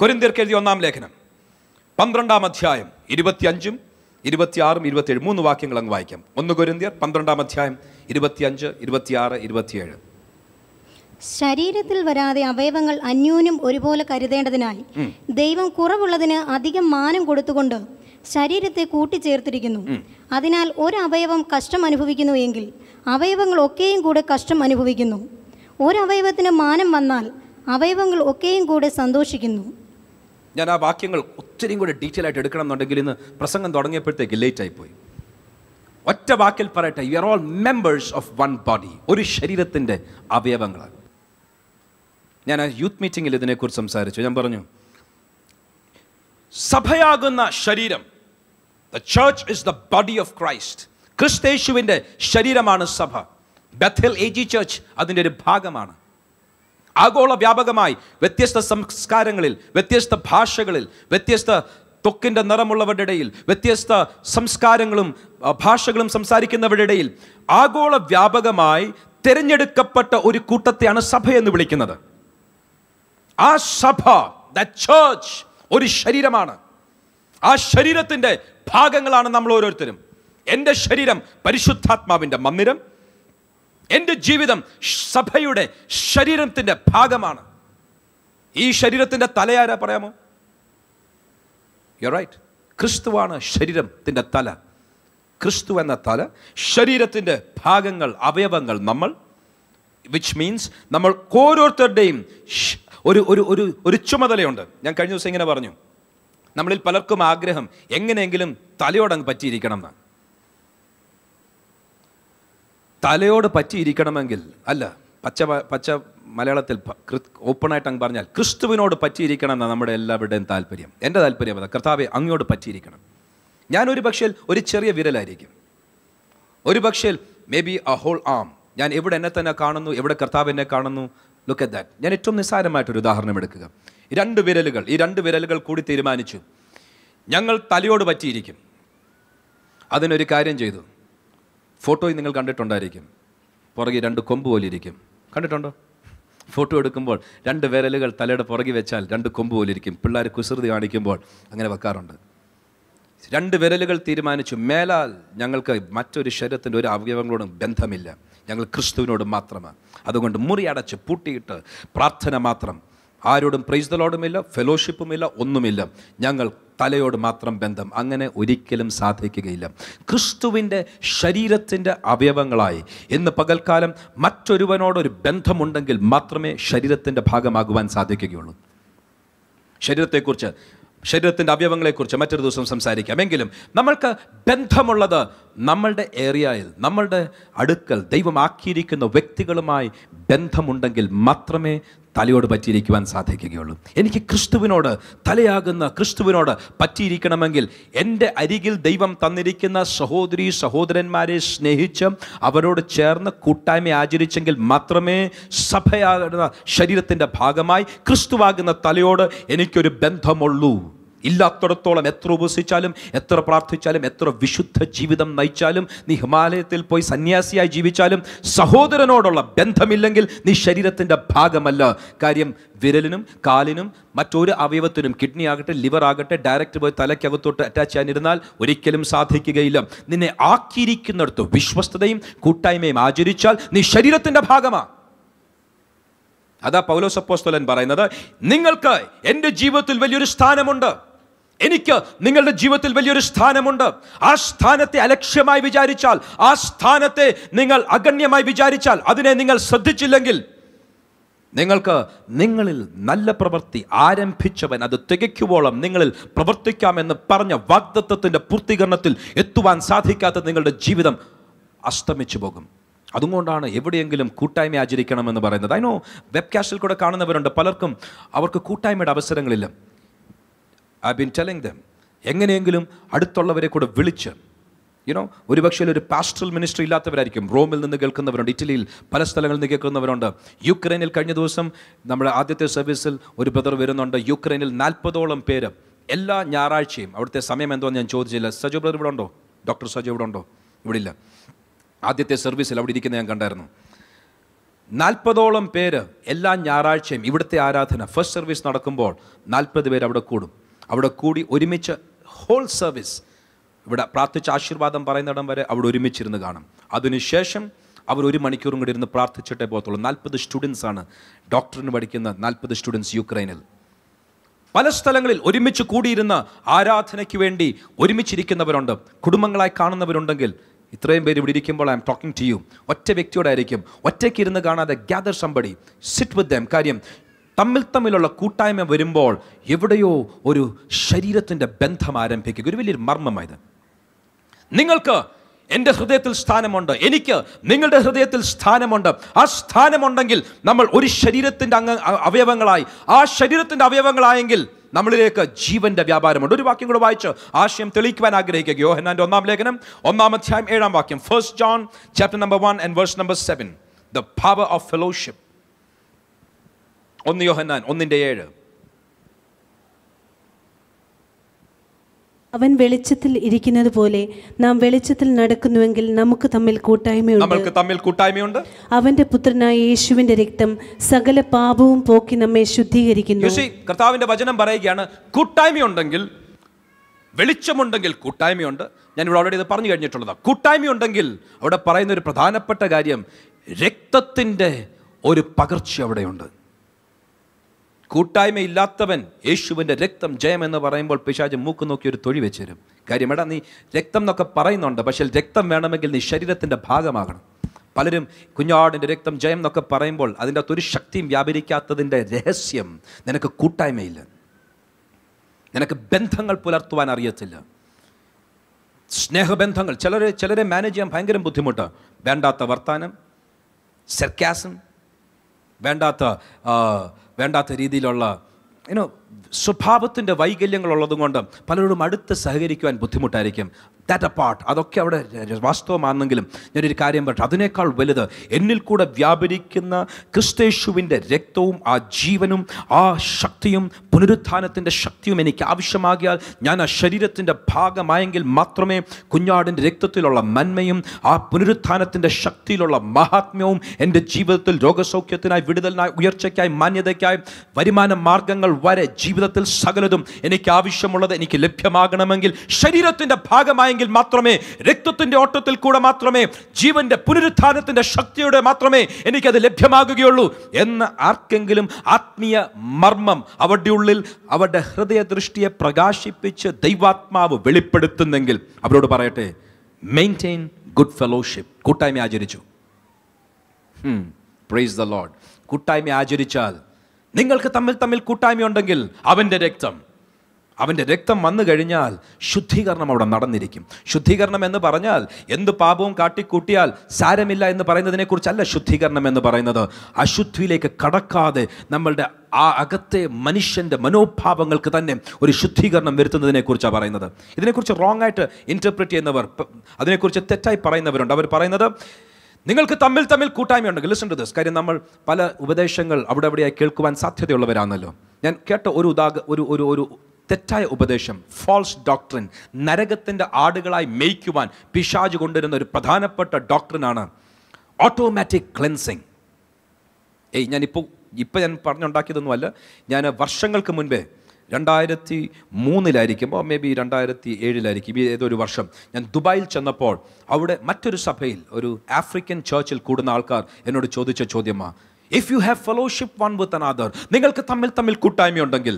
കൊരിന്ത്യർക്ക് എഴുതിയ ഒന്നാം ലേഖനം പന്ത്രണ്ടാം അധ്യായം ഇരുപത്തിയഞ്ചും ഇരുപത്തിയാറും ഇരുപത്തിയേഴ് മൂന്ന് വാക്യങ്ങൾ അങ്ങ് വായിക്കാം. ഒന്ന് കൊരിന്ത്യർ പന്ത്രണ്ടാം അധ്യായം ഇരുപത്തിയഞ്ച് ഇരുപത്തിയാറ് ഇരുപത്തിയേഴ്. ശരീരത്തിൽ വരാതെ അവയവങ്ങൾ അന്യോന്യം ഒരുപോലെ കരുതേണ്ടതിനായി ദൈവം കുറവുള്ളതിന് അധികം മാനം കൊടുത്തുകൊണ്ട് ശരീരത്തെ കൂട്ടിച്ചേർത്തിരിക്കുന്നു. അതിനാൽ ഒരവയവം കഷ്ടം അനുഭവിക്കുന്നു എങ്കിൽ അവയവങ്ങൾ ഒക്കെയും കൂടെ കഷ്ടം അനുഭവിക്കുന്നു. ഒരവയവത്തിന് മാനം വന്നാൽ അവയവങ്ങൾ ഒക്കെയും കൂടെ സന്തോഷിക്കുന്നു. ഞാൻ ആ വാക്യങ്ങൾ ഒത്തിരിയും കൂടെ ഡീറ്റെയിൽ ആയിട്ട് എടുക്കണം എന്നുണ്ടെങ്കിൽ ഇന്ന് പ്രസംഗം തുടങ്ങിയപ്പോഴത്തേക്ക് ലേറ്റ് ആയിപ്പോയി. ഒറ്റ വാക്കിൽ പറയട്ടെ, you are all members of one body. ഒരു ശരീരത്തിൻ്റെ അവയവങ്ങളാണ്. ഞാൻ ആ യൂത്ത് മീറ്റിങ്ങിൽ ഇതിനെക്കുറിച്ച് സംസാരിച്ചു. ഞാൻ പറഞ്ഞു, സഭയാകുന്ന ശരീരം, the church is the body of Christ. ക്രിസ്തേശുവിൻ്റെ ശരീരമാണ് സഭ. ബെഥൽ എ ജി ചർച്ച് അതിൻ്റെ ഒരു ഭാഗമാണ്. ആഗോള വ്യാപകമായി വ്യത്യസ്ത സംസ്കാരങ്ങളിൽ, വ്യത്യസ്ത ഭാഷകളിൽ, വ്യത്യസ്ത തൊക്കിൻ്റെ നിറമുള്ളവരുടെ ഇടയിൽ, വ്യത്യസ്ത സംസ്കാരങ്ങളും ഭാഷകളും സംസാരിക്കുന്നവരുടെ ഇടയിൽ ആഗോള വ്യാപകമായി തിരഞ്ഞെടുക്കപ്പെട്ട ഒരു കൂട്ടത്തെയാണ് സഭ എന്ന് വിളിക്കുന്നത്. ആ സഭ, the church, ഒരു ശരീരമാണ്. ആ ശരീരത്തിൻ്റെ ഭാഗങ്ങളാണ് നമ്മൾ ഓരോരുത്തരും. എൻ്റെ ശരീരം പരിശുദ്ധാത്മാവിൻ്റെ മന്ദിരം. എൻ്റെ ജീവിതം സഭയുടെ ശരീരത്തിൻ്റെ ഭാഗമാണ്. ഈ ശരീരത്തിൻ്റെ തലയാരാ പറയാമോ? യു ആർ റൈറ്റ്, ക്രിസ്തുവാണ് ശരീരത്തിൻ്റെ തല. ക്രിസ്തു എന്ന തല, ശരീരത്തിൻ്റെ ഭാഗങ്ങൾ, അവയവങ്ങൾ നമ്മൾ, വിച്ച് മീൻസ് നമ്മൾ ഓരോരുത്തരുടെയും ഒരു ഒരു ഒരു ഒരു ചുമതലയുണ്ട്. ഞാൻ കഴിഞ്ഞ ദിവസം ഇങ്ങനെ പറഞ്ഞു, നമ്മളിൽ പലർക്കും ആഗ്രഹം എങ്ങനെയെങ്കിലും തലയോടങ്ങ് പറ്റിയിരിക്കണം എന്നാണ്. തലയോട് പറ്റിയിരിക്കണമെങ്കിൽ അല്ല, പച്ച പച്ച മലയാളത്തിൽ ഓപ്പണായിട്ട് അങ്ങ് പറഞ്ഞാൽ ക്രിസ്തുവിനോട് പറ്റിയിരിക്കണം എന്നാണ് നമ്മുടെ എല്ലാവരുടെയും താല്പര്യം. എൻ്റെ താല്പര്യം അതാ, കർത്താവെ അങ്ങയോട് പറ്റിയിരിക്കണം. ഞാനൊരു പക്ഷേ ഒരു ചെറിയ വിരലായിരിക്കും, ഒരു പക്ഷേ may be a whole arm. ഞാൻ എവിടെ എന്നെ തന്നെ കാണുന്നു, എവിടെ കർത്താവ് എന്നെ കാണുന്നു. Look at that. ഞാൻ ഏറ്റവും നിസ്സാരമായിട്ടൊരു ഉദാഹരണം എടുക്കുക. രണ്ട് വിരലുകൾ, ഈ രണ്ട് വിരലുകൾ കൂടി തീരുമാനിച്ചു ഞങ്ങൾ തലയോട് പറ്റിയിരിക്കും. അതിനൊരു കാര്യം ചെയ്തു. ഫോട്ടോയിൽ നിങ്ങൾ കണ്ടിട്ടുണ്ടായിരിക്കും, പുറകെ രണ്ട് കൊമ്പ് പോലിരിക്കും. കണ്ടിട്ടുണ്ടോ? ഫോട്ടോ എടുക്കുമ്പോൾ രണ്ട് വിരലുകൾ തലയുടെ പുറകെ വെച്ചാൽ രണ്ട് കൊമ്പ് പോലിരിക്കും. പിള്ളേർ കുസൃതി കാണിക്കുമ്പോൾ അങ്ങനെ വെക്കാറുണ്ട്. രണ്ട് വിരലുകൾ തീരുമാനിച്ചു മേലാൽ ഞങ്ങൾക്ക് മറ്റൊരു ശരീരത്തിൻ്റെ ഒരു അവയവങ്ങളോടും ബന്ധമില്ല, ഞങ്ങൾ ക്രിസ്തുവിനോട് മാത്രമാണ്. അതുകൊണ്ട് മുറിയടച്ച് പൂട്ടിയിട്ട് പ്രാർത്ഥന മാത്രം, ആരോടും പ്രൈസ് ദി ലോർഡുമില്ല, ഫെലോഷിപ്പുമില്ല, ഒന്നുമില്ല. ഞങ്ങൾ തലയോട് മാത്രം ബന്ധം. അങ്ങനെ ഒരിക്കലും സാധിക്കുകയില്ല. ക്രിസ്തുവിൻ്റെ ശരീരത്തിൻ്റെ അവയവങ്ങളായി ഇന്ന് പകൽക്കാലം മറ്റൊരുവനോടൊരു ബന്ധമുണ്ടെങ്കിൽ മാത്രമേ ശരീരത്തിൻ്റെ ഭാഗമാകുവാൻ സാധിക്കുകയുള്ളൂ. ശരീരത്തെക്കുറിച്ച്, ശരീരത്തിൻ്റെ അവയവങ്ങളെക്കുറിച്ച് മറ്റൊരു ദിവസം സംസാരിക്കാമെങ്കിലും നമ്മൾക്ക് ബന്ധമുള്ളത് നമ്മളുടെ ഏരിയയിൽ, നമ്മളുടെ അടുക്കൽ ദൈവമാക്കിയിരിക്കുന്ന വ്യക്തികളുമായി ബന്ധമുണ്ടെങ്കിൽ മാത്രമേ തലയോട് പറ്റിയിരിക്കുവാൻ സാധിക്കുകയുള്ളൂ. എനിക്ക് ക്രിസ്തുവിനോട്, തലയാകുന്ന ക്രിസ്തുവിനോട് പറ്റിയിരിക്കണമെങ്കിൽ എൻ്റെ അരികിൽ ദൈവം തന്നിരിക്കുന്ന സഹോദരീ സഹോദരന്മാരെ സ്നേഹിച്ച് അവരോട് ചേർന്ന് കൂട്ടായ്മ ആചരിച്ചെങ്കിൽ മാത്രമേ സഭയാകുന്ന ശരീരത്തിൻ്റെ ഭാഗമായി ക്രിസ്തുവാകുന്ന തലയോട് എനിക്കൊരു ബന്ധമുള്ളൂ. ഇല്ലാത്തിടത്തോളം എത്ര ഉപസിച്ചാലും, എത്ര പ്രാർത്ഥിച്ചാലും, എത്ര വിശുദ്ധ ജീവിതം നയിച്ചാലും, നീ ഹിമാലയത്തിൽ പോയി സന്യാസിയായി ജീവിച്ചാലും സഹോദരനോടുള്ള ബന്ധമില്ലെങ്കിൽ നീ ശരീരത്തിൻ്റെ ഭാഗമല്ല. കാര്യം വിരലിനും കാലിനും മറ്റൊരു അവയവത്തിനും, കിഡ്നി ആകട്ടെ, ലിവർ ആകട്ടെ, ഡയറക്റ്റ് പോയി തലയ്ക്കകത്തോട്ട് അറ്റാച്ച് ചെയ്യാനിരുന്നാൽ ഒരിക്കലും സാധിക്കുകയില്ല. നിന്നെ ആക്കിയിരിക്കുന്നിടത്ത് വിശ്വസ്തതയും കൂട്ടായ്മയും ആചരിച്ചാൽ നീ ശരീരത്തിൻ്റെ ഭാഗമാണ്. അതാ പൗലോസ് അപ്പോസ്തലൻ പറയുന്നത്, നിങ്ങൾക്ക് എൻ്റെ ജീവിതത്തിൽ വലിയൊരു സ്ഥാനമുണ്ട്, എനിക്ക് നിങ്ങളുടെ ജീവിതത്തിൽ വലിയൊരു സ്ഥാനമുണ്ട്. ആ സ്ഥാനത്തെ അലക്ഷ്യമായി വിചാരിച്ചാൽ, ആ സ്ഥാനത്തെ നിങ്ങൾ അഗണ്യമായി വിചാരിച്ചാൽ, അതിനെ നിങ്ങൾ ശ്രദ്ധിച്ചില്ലെങ്കിൽ നിങ്ങൾക്ക് നിങ്ങളിൽ നല്ല പ്രവൃത്തി ആരംഭിച്ചവൻ അത് തികയ്ക്കുവോളം നിങ്ങളിൽ പ്രവർത്തിക്കാമെന്ന് പറഞ്ഞ വാഗ്ദത്തത്തിൻ്റെ പൂർത്തീകരണത്തിൽ എത്തുവാൻ സാധിക്കാത്ത നിങ്ങളുടെ ജീവിതം അസ്തമിച്ചു പോകും. അതുകൊണ്ടാണ് എവിടെയെങ്കിലും കൂട്ടായ്മ ആചരിക്കണമെന്ന് പറയുന്നത്. അതിനോ വെബ്കാസ്റ്റിൽ കൂടെ കാണുന്നവരുണ്ട്, പലർക്കും അവർക്ക് കൂട്ടായ്മയുടെ അവസരങ്ങളില്ല. ഐ ബീൻ ടെലിംഗ് ദം, എങ്ങനെയെങ്കിലും അടുത്തുള്ളവരെ കൂടെ വിളിച്ച്, യുനോ, ഒരുപക്ഷേ ഒരു പാസ്റ്ററൽ മിനിസ്ട്രി ഇല്ലാത്തവരായിരിക്കും. റോമിൽ നിന്ന് കേൾക്കുന്നവരുണ്ട്, ഇറ്റലിയിൽ പല സ്ഥലങ്ങളിൽ നിന്ന് കേൾക്കുന്നവരുണ്ട്. യുക്രൈനിൽ കഴിഞ്ഞ ദിവസം നമ്മുടെ ആദ്യത്തെ സർവീസിൽ ഒരു ബ്രദർ വരുന്നുണ്ട്. യുക്രൈനിൽ നാൽപ്പതോളം പേര് എല്ലാ ഞായറാഴ്ചയും, അവിടുത്തെ സമയം എന്തോന്ന് ഞാൻ ചോദിച്ചില്ല. സജോ ബ്രദർ ഇവിടെ ഉണ്ടോ? ഡോക്ടർ സജോ ഇവിടെ ഉണ്ടോ? ഇവിടെ ഇല്ല. ആദ്യത്തെ സർവീസിൽ അവിടെ ഇരിക്കുന്ന ഞാൻ കണ്ടായിരുന്നു. നാൽപ്പതോളം പേര് എല്ലാ ഞായറാഴ്ചയും ഇവിടുത്തെ ആരാധന ഫസ്റ്റ് സർവീസ് നടക്കുമ്പോൾ നാൽപ്പത് പേര് അവിടെ കൂടും. അവിടെ കൂടി ഒരുമിച്ച് ഹോൾ സർവീസ് ഇവിടെ പ്രാർത്ഥിച്ച് ആശീർവാദം പറയുന്നിടം വരെ അവിടെ ഒരുമിച്ചിരുന്ന് കാണും. അതിനുശേഷം അവർ ഒരു മണിക്കൂറും കൂടി ഇരുന്ന് പ്രാർത്ഥിച്ചിട്ടേ പോകത്തുള്ളൂ. നാൽപ്പത് സ്റ്റുഡൻസാണ് ഡോക്ടറിന് പഠിക്കുന്ന നാൽപ്പത് സ്റ്റുഡൻസ് യുക്രൈനിൽ. പല സ്ഥലങ്ങളിൽ ഒരുമിച്ച് കൂടിയിരുന്ന ആരാധനയ്ക്ക് വേണ്ടി ഒരുമിച്ചിരിക്കുന്നവരുണ്ട്, കുടുംബങ്ങളായി കാണുന്നവരുണ്ടെങ്കിൽ. ഇത്രയും പേര് ഇവിടെ ഇരിക്കുമ്പോൾ I am talking to you. ഒറ്റ വ്യക്തിയോടായിരിക്കും, ഒറ്റയ്ക്ക് ഇരുന്ന് കാണാതെ gather somebody, sit with them. കാര്യം തമ്മിൽ തമ്മിലുള്ള കൂട്ടായ്മ വരുമ്പോൾ എവിടെയോ ഒരു ശരീരത്തിൻ്റെ ബന്ധം ആരംഭിക്കുക. ഒരു വലിയൊരു മർമ്മമായത്. നിങ്ങൾക്ക് എൻ്റെ ഹൃദയത്തിൽ സ്ഥാനമുണ്ട്, എനിക്ക് നിങ്ങളുടെ ഹൃദയത്തിൽ സ്ഥാനമുണ്ട്. ആ സ്ഥാനമുണ്ടെങ്കിൽ നമ്മൾ ഒരു ശരീരത്തിൻ്റെ അംഗ അവയവങ്ങളായി, ആ ശരീരത്തിൻ്റെ അവയവങ്ങളായെങ്കിൽ നമ്മളിലേക്ക് ജീവൻ്റെ വ്യാപാരമുണ്ട്. ഒരു വാക്യം കൂടെ വായിച്ച് ആശയം തെളിയിക്കുവാൻ ആഗ്രഹിക്കുക. യോഹന്നാൻ്റെ ഒന്നാം ലേഖനം ഒന്നാം അധ്യായം ഏഴാം വാക്യം. First John chapter number one and verse number seven. The power of fellowship. ഒന്ന് യോഹന്നാൻ ഒന്നിന്റെ ഏഴ്. അവൻ വെളിച്ചത്തിൽ ഇരിക്കുന്നത് പോലെ നാം വെളിച്ചത്തിൽ നടക്കുന്നുവെങ്കിൽ നമുക്ക് തമ്മിൽ കൂട്ടായ്മയുണ്ട്, നമുക്ക് തമ്മിൽ കൂട്ടായ്മയുണ്ട്. അവന്റെ പുത്രനായ യേശുവിന്റെ രക്തം സകല പാപവും പോക്കി നമ്മെ ശുദ്ധീകരിക്കുന്നു. കർത്താവിന്റെ വചനം പറയുകയാണ്, കൂട്ടായ്മയുണ്ടെങ്കിൽ, വെളിച്ചമുണ്ടെങ്കിൽ കൂട്ടായ്മയുണ്ട്. ഞാൻ ഇവിടെ ഓൾറെഡി ഇത് പറഞ്ഞു കഴിഞ്ഞിട്ടുള്ളതാണ്. കൂട്ടായ്മയുണ്ടെങ്കിൽ അവിടെ പറയുന്ന ഒരു പ്രധാനപ്പെട്ട കാര്യം, രക്തത്തിൻ്റെ ഒരു പകർച്ച അവിടെയുണ്ട്. കൂട്ടായ്മയില്ലാത്തവൻ യേശുവിൻ്റെ രക്തം ജയം എന്ന് പറയുമ്പോൾ പിശാച് മൂക്ക് നോക്കി ഒരു തൊഴി വെച്ച് തരും. കാര്യം, എടാ നീ രക്തം എന്നൊക്കെ പറയുന്നുണ്ട്, പക്ഷേ രക്തം വേണമെങ്കിൽ നീ ശരീരത്തിൻ്റെ ഭാഗമാകണം. പലരും കുഞ്ഞാടിൻ്റെ രക്തം ജയം എന്നൊക്കെ പറയുമ്പോൾ അതിൻ്റെ അകത്തൊരു ശക്തിയും വ്യാപരിക്കാത്തതിൻ്റെ രഹസ്യം, നിനക്ക് കൂട്ടായ്മയില്ല, നിനക്ക് ബന്ധങ്ങൾ പുലർത്തുവാൻ അറിയത്തില്ല, സ്നേഹബന്ധങ്ങൾ. ചിലർ ചിലരെ മാനേജ് ചെയ്യാൻ ഭയങ്കര ബുദ്ധിമുട്ടാണ്. വേണ്ടാത്ത വർത്താനം, സർക്കാസം, വേണ്ടാത്ത വേണ്ടാത്ത രീതിയിലുള്ള യുനോ സ്വഭാവത്തിൻ്റെ വൈകല്യങ്ങളുള്ളതുകൊണ്ട് പലരോടും അടുത്ത് സഹകരിക്കുവാൻ ബുദ്ധിമുട്ടായിരിക്കും. ദാറ്റ് അപ്പാർട്ട്, അതൊക്കെ അവിടെ വാസ്തവമാണെങ്കിലും ഞാനൊരു കാര്യം പറഞ്ഞു, അതിനേക്കാൾ വലുത് എന്നിൽ കൂടെ വ്യാപരിക്കുന്ന ക്രിസ്തേശുവിൻ്റെ രക്തവും ആ ജീവനും ആ ശക്തിയും പുനരുത്ഥാനത്തിൻ്റെ ശക്തിയും എനിക്ക് ആവശ്യമാകിയാൽ ഞാൻ ആ ശരീരത്തിൻ്റെ ഭാഗമായെങ്കിൽ മാത്രമേ കുഞ്ഞാടിൻ്റെ രക്തത്തിലുള്ള നന്മയും ആ പുനരുത്ഥാനത്തിൻ്റെ ശക്തിയിലുള്ള മഹാത്മ്യവും എൻ്റെ ജീവിതത്തിൽ രോഗസൗഖ്യത്തിനായി, വിടുതലിനായി, ഉയർച്ചയ്ക്കായി, മാന്യതയ്ക്കായി, വരുമാന മാർഗങ്ങൾ വരെ ജീവിതത്തിൽ സകലതും എനിക്ക് ആവശ്യമുള്ളത് എനിക്ക് ലഭ്യമാകണമെങ്കിൽ ശരീരത്തിൻ്റെ ഭാഗമായെങ്കിൽ മാത്രമേ, രക്തത്തിൻ്റെ ഓട്ടത്തിൽ കൂടെ മാത്രമേ, ജീവൻ്റെ പുനരുത്ഥാനത്തിൻ്റെ ശക്തിയോടെ മാത്രമേ എനിക്കത് ലഭ്യമാകുകയുള്ളൂ എന്ന് ആർക്കെങ്കിലും ആത്മീയ മർമ്മം അവരുടെ ഉള്ളിൽ അവരുടെ ഹൃദയദൃഷ്ടിയെ പ്രകാശിപ്പിച്ച് ദൈവാത്മാവ് വെളിപ്പെടുത്തുന്നെങ്കിൽ അവരോട് പറയട്ടെ, മെയിൻറ്റെയിൻ ഗുഡ് ഫെലോഷിപ്പ്. കൂട്ടായ്മ ആചരിച്ചു, പ്രൈസ് ദ ലോർഡ്. കൂട്ടായ്മ ആചരിച്ചാൽ നിങ്ങൾക്ക് തമ്മിൽ തമ്മിൽ കൂട്ടായ്മയുണ്ടെങ്കിൽ അവൻ്റെ രക്തം, അവൻ്റെ രക്തം വന്നു കഴിഞ്ഞാൽ ശുദ്ധീകരണം അവിടെ നടന്നിരിക്കും. ശുദ്ധീകരണം എന്ന് പറഞ്ഞാൽ എന്ത് പാപവും കാട്ടിക്കൂട്ടിയാൽ സാരമില്ല എന്ന് പറയുന്നതിനെക്കുറിച്ചല്ല ശുദ്ധീകരണം എന്ന് പറയുന്നത്. അശുദ്ധിയിലേക്ക് കടക്കാതെ നമ്മളുടെ ആ അകത്തെ മനുഷ്യൻ്റെ മനോഭാവങ്ങൾക്ക് തന്നെ ഒരു ശുദ്ധീകരണം വരുത്തുന്നതിനെക്കുറിച്ചാണ് പറയുന്നത്. ഇതിനെക്കുറിച്ച് റോങ് ആയിട്ട് ഇൻ്റർപ്രറ്റ് ചെയ്യുന്നവർ, അതിനെക്കുറിച്ച് തെറ്റായി പറയുന്നവരുണ്ട്. അവർ പറയുന്നത് നിങ്ങൾക്ക് തമ്മിൽ തമ്മിൽ കൂട്ടായ്മയുണ്ടെങ്കിൽ, ലിസൺ ടു ദിസ്. കാര്യം, നമ്മൾ പല ഉപദേശങ്ങൾ അവിടെ എവിടെയായി കേൾക്കുവാൻ സാധ്യതയുള്ളവരാണല്ലോ. ഞാൻ കേട്ട ഒരു ഉദാ ഒരു ഒരു ഒരു തെറ്റായ ഉപദേശം, ഫാൾസ് ഡോക്ട്രിൻ, നരകത്തിൻ്റെ ആടുകളായി മേയ്ക്കുവാൻ പിശാച് കൊണ്ടുവരുന്ന ഒരു പ്രധാനപ്പെട്ട ഡോക്ട്രിനാണ് ഓട്ടോമാറ്റിക് ക്ലെൻസിങ്. ഏയ് ഞാനിപ്പോൾ ഇപ്പം ഞാൻ പറഞ്ഞുണ്ടാക്കിയതൊന്നുമല്ല. ഞാൻ വർഷങ്ങൾക്ക് മുൻപേ രണ്ടായിരത്തി മൂന്നിലായിരിക്കുമ്പോൾ, മേ ബി രണ്ടായിരത്തി ഏഴിലായിരിക്കും, ഏതോ ഒരു വർഷം ഞാൻ ദുബായിൽ ചെന്നപ്പോൾ അവിടെ മറ്റൊരു സഭയിൽ ഒരു ആഫ്രിക്കൻ ചർച്ചിൽ കൂടുന്ന ആൾക്കാർ എന്നോട് ചോദിച്ച ചോദ്യമാണ്, if you have fellowship one with another, നിങ്ങൾക്ക് തമ്മിൽ തമ്മിൽ കൂട്ടായ്മയുണ്ടെങ്കിൽ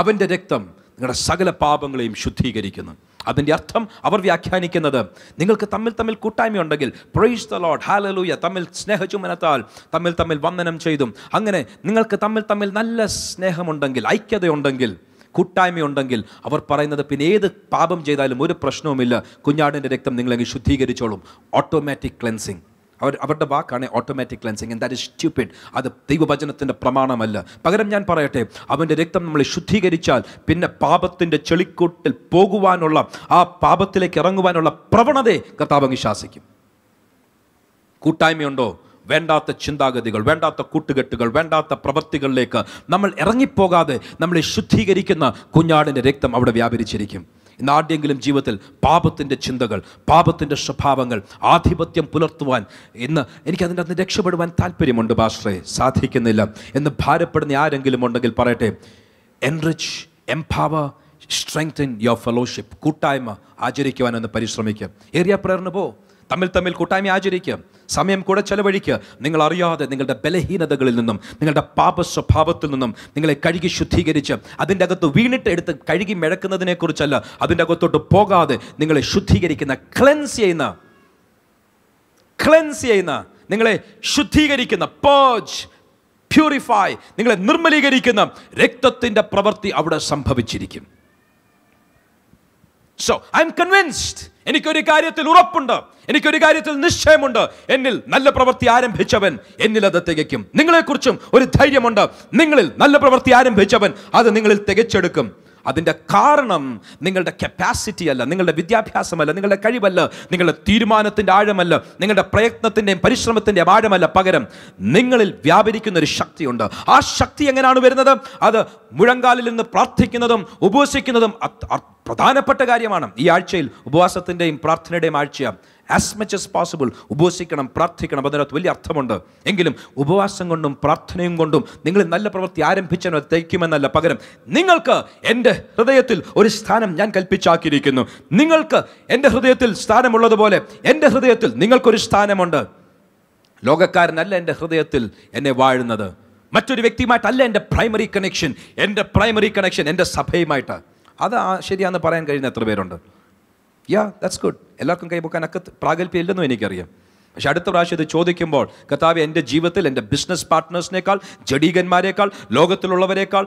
അവൻ്റെ രക്തം നിങ്ങളുടെ സകല പാപങ്ങളെയും ശുദ്ധീകരിക്കുന്നു. അതിൻ്റെ അർത്ഥം അവർ വ്യാഖ്യാനിക്കുന്നത്, നിങ്ങൾക്ക് തമ്മിൽ തമ്മിൽ കൂട്ടായ്മയുണ്ടെങ്കിൽ പ്രൈസ് ദ ലോർഡ്, ഹല്ലേലൂയ, തമ്മിൽ സ്നേഹചുമനത്താൽ തമ്മിൽ തമ്മിൽ വന്ദനം ചെയ്തും, അങ്ങനെ നിങ്ങൾക്ക് തമ്മിൽ തമ്മിൽ നല്ല സ്നേഹമുണ്ടെങ്കിൽ, ഐക്യതയുണ്ടെങ്കിൽ, കൂട്ടായ്മയുണ്ടെങ്കിൽ, അവർ പറയുന്നത് പിന്നെ ഏത് പാപം ചെയ്താലും ഒരു പ്രശ്നവുമില്ല, കുഞ്ഞാടിൻ്റെ രക്തം നിങ്ങളെങ്കിൽ ശുദ്ധീകരിച്ചോളും. ഓട്ടോമാറ്റിക് ക്ലെൻസിങ്, അവർ അവരുടെ വാക്കാണ് automatic cleansing. And that is stupid. അത് ദൈവവചനത്തിൻ്റെ പ്രമാണമല്ല. പകരം ഞാൻ പറയട്ടെ, അവൻ്റെ രക്തം നമ്മളെ ശുദ്ധീകരിച്ചാൽ പിന്നെ പാപത്തിൻ്റെ ചെളിക്കൂട്ടിൽ പോകുവാനുള്ള, ആ പാപത്തിലേക്ക് ഇറങ്ങുവാനുള്ള പ്രവണതയെ കർത്താവ് ശാസിക്കും. കൂട്ടായ്മയുണ്ടോ? വേണ്ടാത്ത ചിന്താഗതികൾ, വേണ്ടാത്ത കൂട്ടുകെട്ടുകൾ, വേണ്ടാത്ത പ്രവൃത്തികളിലേക്ക് നമ്മൾ ഇറങ്ങിപ്പോകാതെ നമ്മളെ ശുദ്ധീകരിക്കുന്ന കുഞ്ഞാടിൻ്റെ രക്തം അവിടെ വ്യാപരിച്ചിരിക്കും. ഇന്ന് ആരുടെയെങ്കിലും ജീവിതത്തിൽ പാപത്തിൻ്റെ ചിന്തകൾ, പാപത്തിൻ്റെ സ്വഭാവങ്ങൾ ആധിപത്യം പുലർത്തുവാൻ, ഇന്ന് എനിക്കതിൻ്റെ അകത്ത് രക്ഷപ്പെടുവാൻ താല്പര്യമുണ്ട് പാസ്റ്ററെ, സാധിക്കുന്നില്ല എന്ന് ഭാരപ്പെടുന്ന ആരെങ്കിലും ഉണ്ടെങ്കിൽ പറയട്ടെ, enrich, empower, strengthen your fellowship. കൂട്ടായ്മ ആചരിക്കുവാനൊന്ന് പരിശ്രമിക്കുക. ഏറിയ പ്രേരണ പോ, തമ്മിൽ തമ്മിൽ കൂട്ടായ്മ ആചരിക്കുക, സമയം കൂടെ ചെലവഴിക്കുക. നിങ്ങൾ അറിയാതെ നിങ്ങളുടെ ബലഹീനതകളിൽ നിന്നും, നിങ്ങളുടെ പാപ സ്വഭാവത്തിൽ നിന്നും നിങ്ങളെ കഴുകി ശുദ്ധീകരിച്ച്, അതിൻ്റെ അകത്ത് വീണിട്ട് എടുത്ത് കഴുകി മെഴക്കുന്നതിനെക്കുറിച്ചല്ല, അതിൻ്റെ അകത്തോട്ട് പോകാതെ നിങ്ങളെ ശുദ്ധീകരിക്കുന്ന, ക്ലെൻസ് ചെയ്യുന്ന, ക്ലെൻസ് ചെയ്യുന്ന, നിങ്ങളെ ശുദ്ധീകരിക്കുന്ന, പേർജ്, പ്യൂരിഫൈ, നിങ്ങളെ നിർമ്മലീകരിക്കുന്ന രക്തത്തിൻ്റെ പ്രവൃത്തി അവിടെ സംഭവിച്ചിരിക്കും. സോ ഐ എം കൺവിൻസ്ഡ്, എനിക്കൊരു കാര്യത്തിൽ ഉറപ്പുണ്ട്, എനിക്കൊരു കാര്യത്തിൽ നിശ്ചയമുണ്ട്, എന്നിൽ നല്ല പ്രവൃത്തി ആരംഭിച്ചവൻ എന്നിൽ അത് തികയ്ക്കും. നിങ്ങളെക്കുറിച്ചും ഒരു ധൈര്യമുണ്ട്, നിങ്ങളിൽ നല്ല പ്രവൃത്തി ആരംഭിച്ചവൻ അത് നിങ്ങളിൽ തികച്ചെടുക്കും. അതിൻ്റെ കാരണം നിങ്ങളുടെ കപ്പാസിറ്റി അല്ല, നിങ്ങളുടെ വിദ്യാഭ്യാസമല്ല, നിങ്ങളുടെ കഴിവല്ല, നിങ്ങളുടെ തീരുമാനത്തിൻ്റെ ആഴമല്ല, നിങ്ങളുടെ പ്രയത്നത്തിൻ്റെയും പരിശ്രമത്തിൻ്റെയും ആഴമല്ല. പകരം നിങ്ങളിൽ വ്യാപരിക്കുന്നൊരു ശക്തിയുണ്ട്. ആ ശക്തി എങ്ങനെയാണ് വരുന്നത്? അത് മുഴങ്കാലിൽ നിന്ന് പ്രാർത്ഥിക്കുന്നതും ഉപവസിക്കുന്നതും പ്രധാനപ്പെട്ട കാര്യമാണ്. ഈ ആഴ്ചയിൽ ഉപവാസത്തിൻ്റെയും പ്രാർത്ഥനയുടെയും ആഴ്ചയാണ്. ആസ് മച്ച് ആസ് പോസിബിൾ ഉപവസിക്കണം, പ്രാർത്ഥിക്കണം. അതിനകത്ത് വലിയ അർത്ഥമുണ്ട്. എങ്കിലും ഉപവാസം കൊണ്ടും പ്രാർത്ഥനയും കൊണ്ടും നിങ്ങൾ നല്ല പ്രവൃത്തി ആരംഭിച്ചതിനെ തയ്ക്കുമെന്നല്ല, പകരം നിങ്ങൾക്ക് എൻ്റെ ഹൃദയത്തിൽ ഒരു സ്ഥാനം ഞാൻ കൽപ്പിച്ചാക്കിയിരിക്കുന്നു. നിങ്ങൾക്ക് എൻ്റെ ഹൃദയത്തിൽ സ്ഥാനമുള്ളതുപോലെ എൻ്റെ ഹൃദയത്തിൽ നിങ്ങൾക്കൊരു സ്ഥാനമുണ്ട്. ലോകക്കാരനല്ല എൻ്റെ ഹൃദയത്തിൽ എന്നെ വാഴുന്നത്, മറ്റൊരു വ്യക്തിയുമായിട്ടല്ല എൻ്റെ പ്രൈമറി കണക്ഷൻ. എൻ്റെ പ്രൈമറി കണക്ഷൻ എൻ്റെ സഭയുമായിട്ടാണ്. അത് ശരിയാണെന്ന് പറയാൻ കഴിയുന്ന എത്ര പേരുണ്ട്? Yeah, that's good. എല്ലാവർക്കും കൈപൊക്കാനൊക്കെ പ്രാഗൽഭ്യം ഇല്ലെന്നും എനിക്കറിയാം. പക്ഷെ അടുത്ത പ്രാവശ്യം ഇത് ചോദിക്കുമ്പോൾ, കർത്താവ്, എൻ്റെ ജീവിതത്തിൽ എൻ്റെ ബിസിനസ് പാർട്ട്നേഴ്സിനേക്കാൾ, ജഡീകന്മാരേക്കാൾ, ലോകത്തിലുള്ളവരേക്കാൾ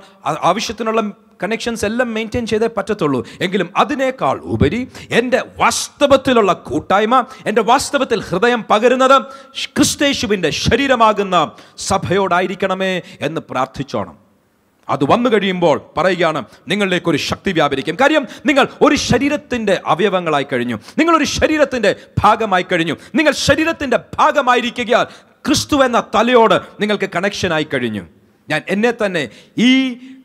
ആവശ്യത്തിനുള്ള കണക്ഷൻസ് എല്ലാം മെയിൻറ്റെയിൻ ചെയ്തേ പറ്റത്തുള്ളൂ. എങ്കിലും അതിനേക്കാൾ ഉപരി എൻ്റെ വാസ്തവത്തിലുള്ള കൂട്ടായ്മ, എൻ്റെ വാസ്തവത്തിൽ ഹൃദയം പകരുന്നത് ക്രിസ്തേശുവിൻ്റെ ശരീരമാകുന്ന സഭയോടായിരിക്കണമേ എന്ന് പ്രാർത്ഥിച്ചോണം. അത് വന്നു കഴിയുമ്പോൾ പറയുകയാണ്, നിങ്ങളിലേക്ക് ഒരു ശക്തി വ്യാപരിക്കും. കാര്യം, നിങ്ങൾ ഒരു ശരീരത്തിൻ്റെ അവയവങ്ങളായി കഴിഞ്ഞു, നിങ്ങളൊരു ശരീരത്തിൻ്റെ ഭാഗമായി കഴിഞ്ഞു. നിങ്ങൾ ശരീരത്തിൻ്റെ ഭാഗമായിരിക്കുക, ക്രിസ്തു എന്ന തലയോട് നിങ്ങൾക്ക് കണക്ഷനായി കഴിഞ്ഞു. ഞാൻ എന്നെ തന്നെ, ഈ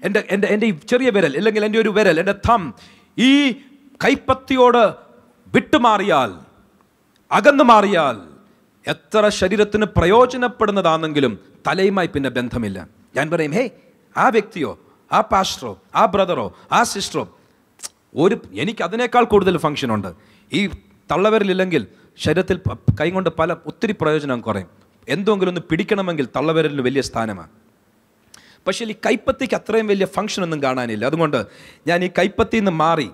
എൻ്റെ എൻ്റെ എൻ്റെ ഈ ചെറിയ വിരൽ, അല്ലെങ്കിൽ എൻ്റെ ഒരു വിരൽ, എൻ്റെ തം, ഈ കൈപ്പത്തിയോട് വിട്ടുമാറിയാൽ, അകന്നു മാറിയാൽ, എത്ര ശരീരത്തിന് പ്രയോജനപ്പെടുന്നതാണെങ്കിലും തലയുമായി പിന്നെ ബന്ധമില്ല. ഞാൻ പറയും, ഹേ, ആ വ്യക്തിയോ, ആ പാസ്റ്ററോ, ആ ബ്രദറോ, ആ സിസ്റ്ററോ, ഒരു എനിക്കതിനേക്കാൾ കൂടുതൽ ഫംഗ്ഷനുണ്ട്. ഈ തള്ളവരലില്ലെങ്കിൽ ശരീരത്തിൽ കൈ കൊണ്ട് പല ഒത്തിരി പ്രയോജനം കുറയും. എന്തെങ്കിലും ഒന്ന് പിടിക്കണമെങ്കിൽ തള്ളവരലിന് വലിയ സ്ഥാനമാണ്. പക്ഷേ ഈ കൈപ്പത്തിക്ക് അത്രയും വലിയ ഫംഗ്ഷനൊന്നും കാണാനില്ല. അതുകൊണ്ട് ഞാൻ ഈ കൈപ്പത്തിയിൽ നിന്ന് മാറി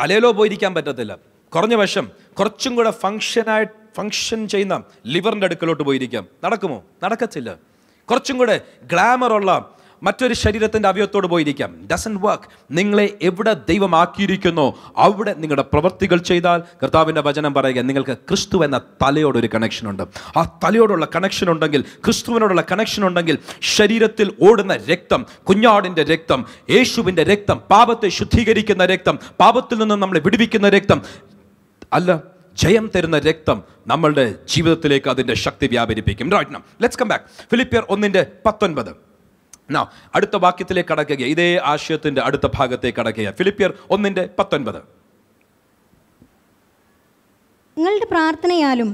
തലയിലോ പോയിരിക്കാൻ പറ്റത്തില്ല. കുറഞ്ഞ വശം കുറച്ചും കൂടെ ഫംഗ്ഷനായി ഫംഗ്ഷൻ ചെയ്യുന്ന ലിവറിൻ്റെ അടുക്കലോട്ട് പോയിരിക്കാം. നടക്കുമോ? നടക്കത്തില്ല. കുറച്ചും കൂടെ ഗ്ലാമറുള്ള മറ്റൊരു ശരീരത്തിൻ്റെ അവയവത്തോട് പോയിരിക്കാം. Doesn't work. നിങ്ങളെ എവിടെ ദൈവമാക്കിയിരിക്കുന്നോ അവിടെ നിങ്ങളുടെ പ്രവൃത്തികൾ ചെയ്താൽ, കർത്താവിൻ്റെ വചനം പറയുക, നിങ്ങൾക്ക് ക്രിസ്തു എന്ന തലയോടൊരു കണക്ഷനുണ്ട്. ആ തലയോടുള്ള കണക്ഷനുണ്ടെങ്കിൽ, ക്രിസ്തുവിനോടുള്ള കണക്ഷനുണ്ടെങ്കിൽ, ശരീരത്തിൽ ഓടുന്ന രക്തം, കുഞ്ഞാടിൻ്റെ രക്തം, യേശുവിൻ്റെ രക്തം, പാപത്തെ ശുദ്ധീകരിക്കുന്ന രക്തം, പാപത്തിൽ നിന്ന് നമ്മളെ വിടുവിക്കുന്ന രക്തം, അല്ല ജയം തരുന്ന രക്തം നമ്മളുടെ ജീവിതത്തിലേക്ക് അതിൻ്റെ ശക്തി വ്യാപരിപ്പിക്കും. Right now let's come back. ഫിലിപ്പിയർ ഒന്നിൻ്റെ പത്തൊൻപത്. നൗ അടുത്ത വാക്യത്തിലേക്ക് കടക്കുക, ഇതേ ആശയത്തിൻ്റെ അടുത്ത ഭാഗത്തേക്ക് കടക്കുക. ഫിലിപ്പിയർ ഒന്നിൻ്റെ പത്തൊൻപത്. നിങ്ങളുടെ പ്രാർത്ഥനയാലും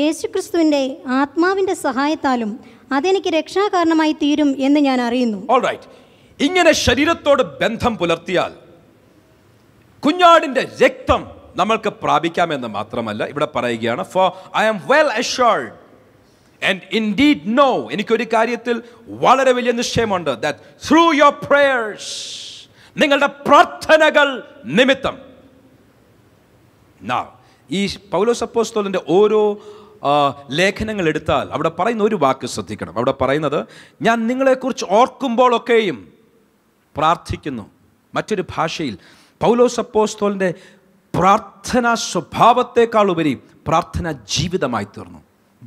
യേശുക്രിസ്തുവിൻ്റെ ആത്മാവിൻ്റെ സഹായത്താലും അതെനിക്ക് രക്ഷാകാരണമായി തീരും എന്ന് ഞാൻ അറിയുന്നു. ഓൾറൈറ്റ്. ഇങ്ങനെ ശരീരത്തോട് ബന്ധം പുലർത്തിയാൽ കുഞ്ഞാടിൻ്റെ രക്തം നമ്മൾക്ക് പ്രാപിക്കാമെന്ന് മാത്രമല്ല, ഇവിടെ പറയുകയാണ്, for I am well assured and indeed know, എനിക്കൊരു കാര്യത്തിൽ വളരെ വലിയ നിശ്ചയമുണ്ട്, ദാറ്റ് ത്രൂ യുവർ പ്രേയേഴ്സ്, നിങ്ങളുടെ പ്രാർത്ഥനകൾ നിമിത്തം. നാ ഈ പൗലോസ് അപ്പോസ്തലന്റെ ഓരോ ലേഖനങ്ങൾ എടുത്താൽ അവിടെ പറയുന്ന ഒരു വാക്ക് ശ്രദ്ധിക്കണം. അവിടെ പറയുന്നത്, ഞാൻ നിങ്ങളെക്കുറിച്ച് ഓർക്കുമ്പോഴൊക്കെയും പ്രാർത്ഥിക്കുന്നു. മറ്റൊരു ഭാഷയിൽ പൗലോസ് അപ്പോസ്തലന്റെ പ്രാർത്ഥനാ സ്വഭാവത്തെക്കാളുപരി പ്രാർത്ഥന ജീവിതമായി തീർന്നു.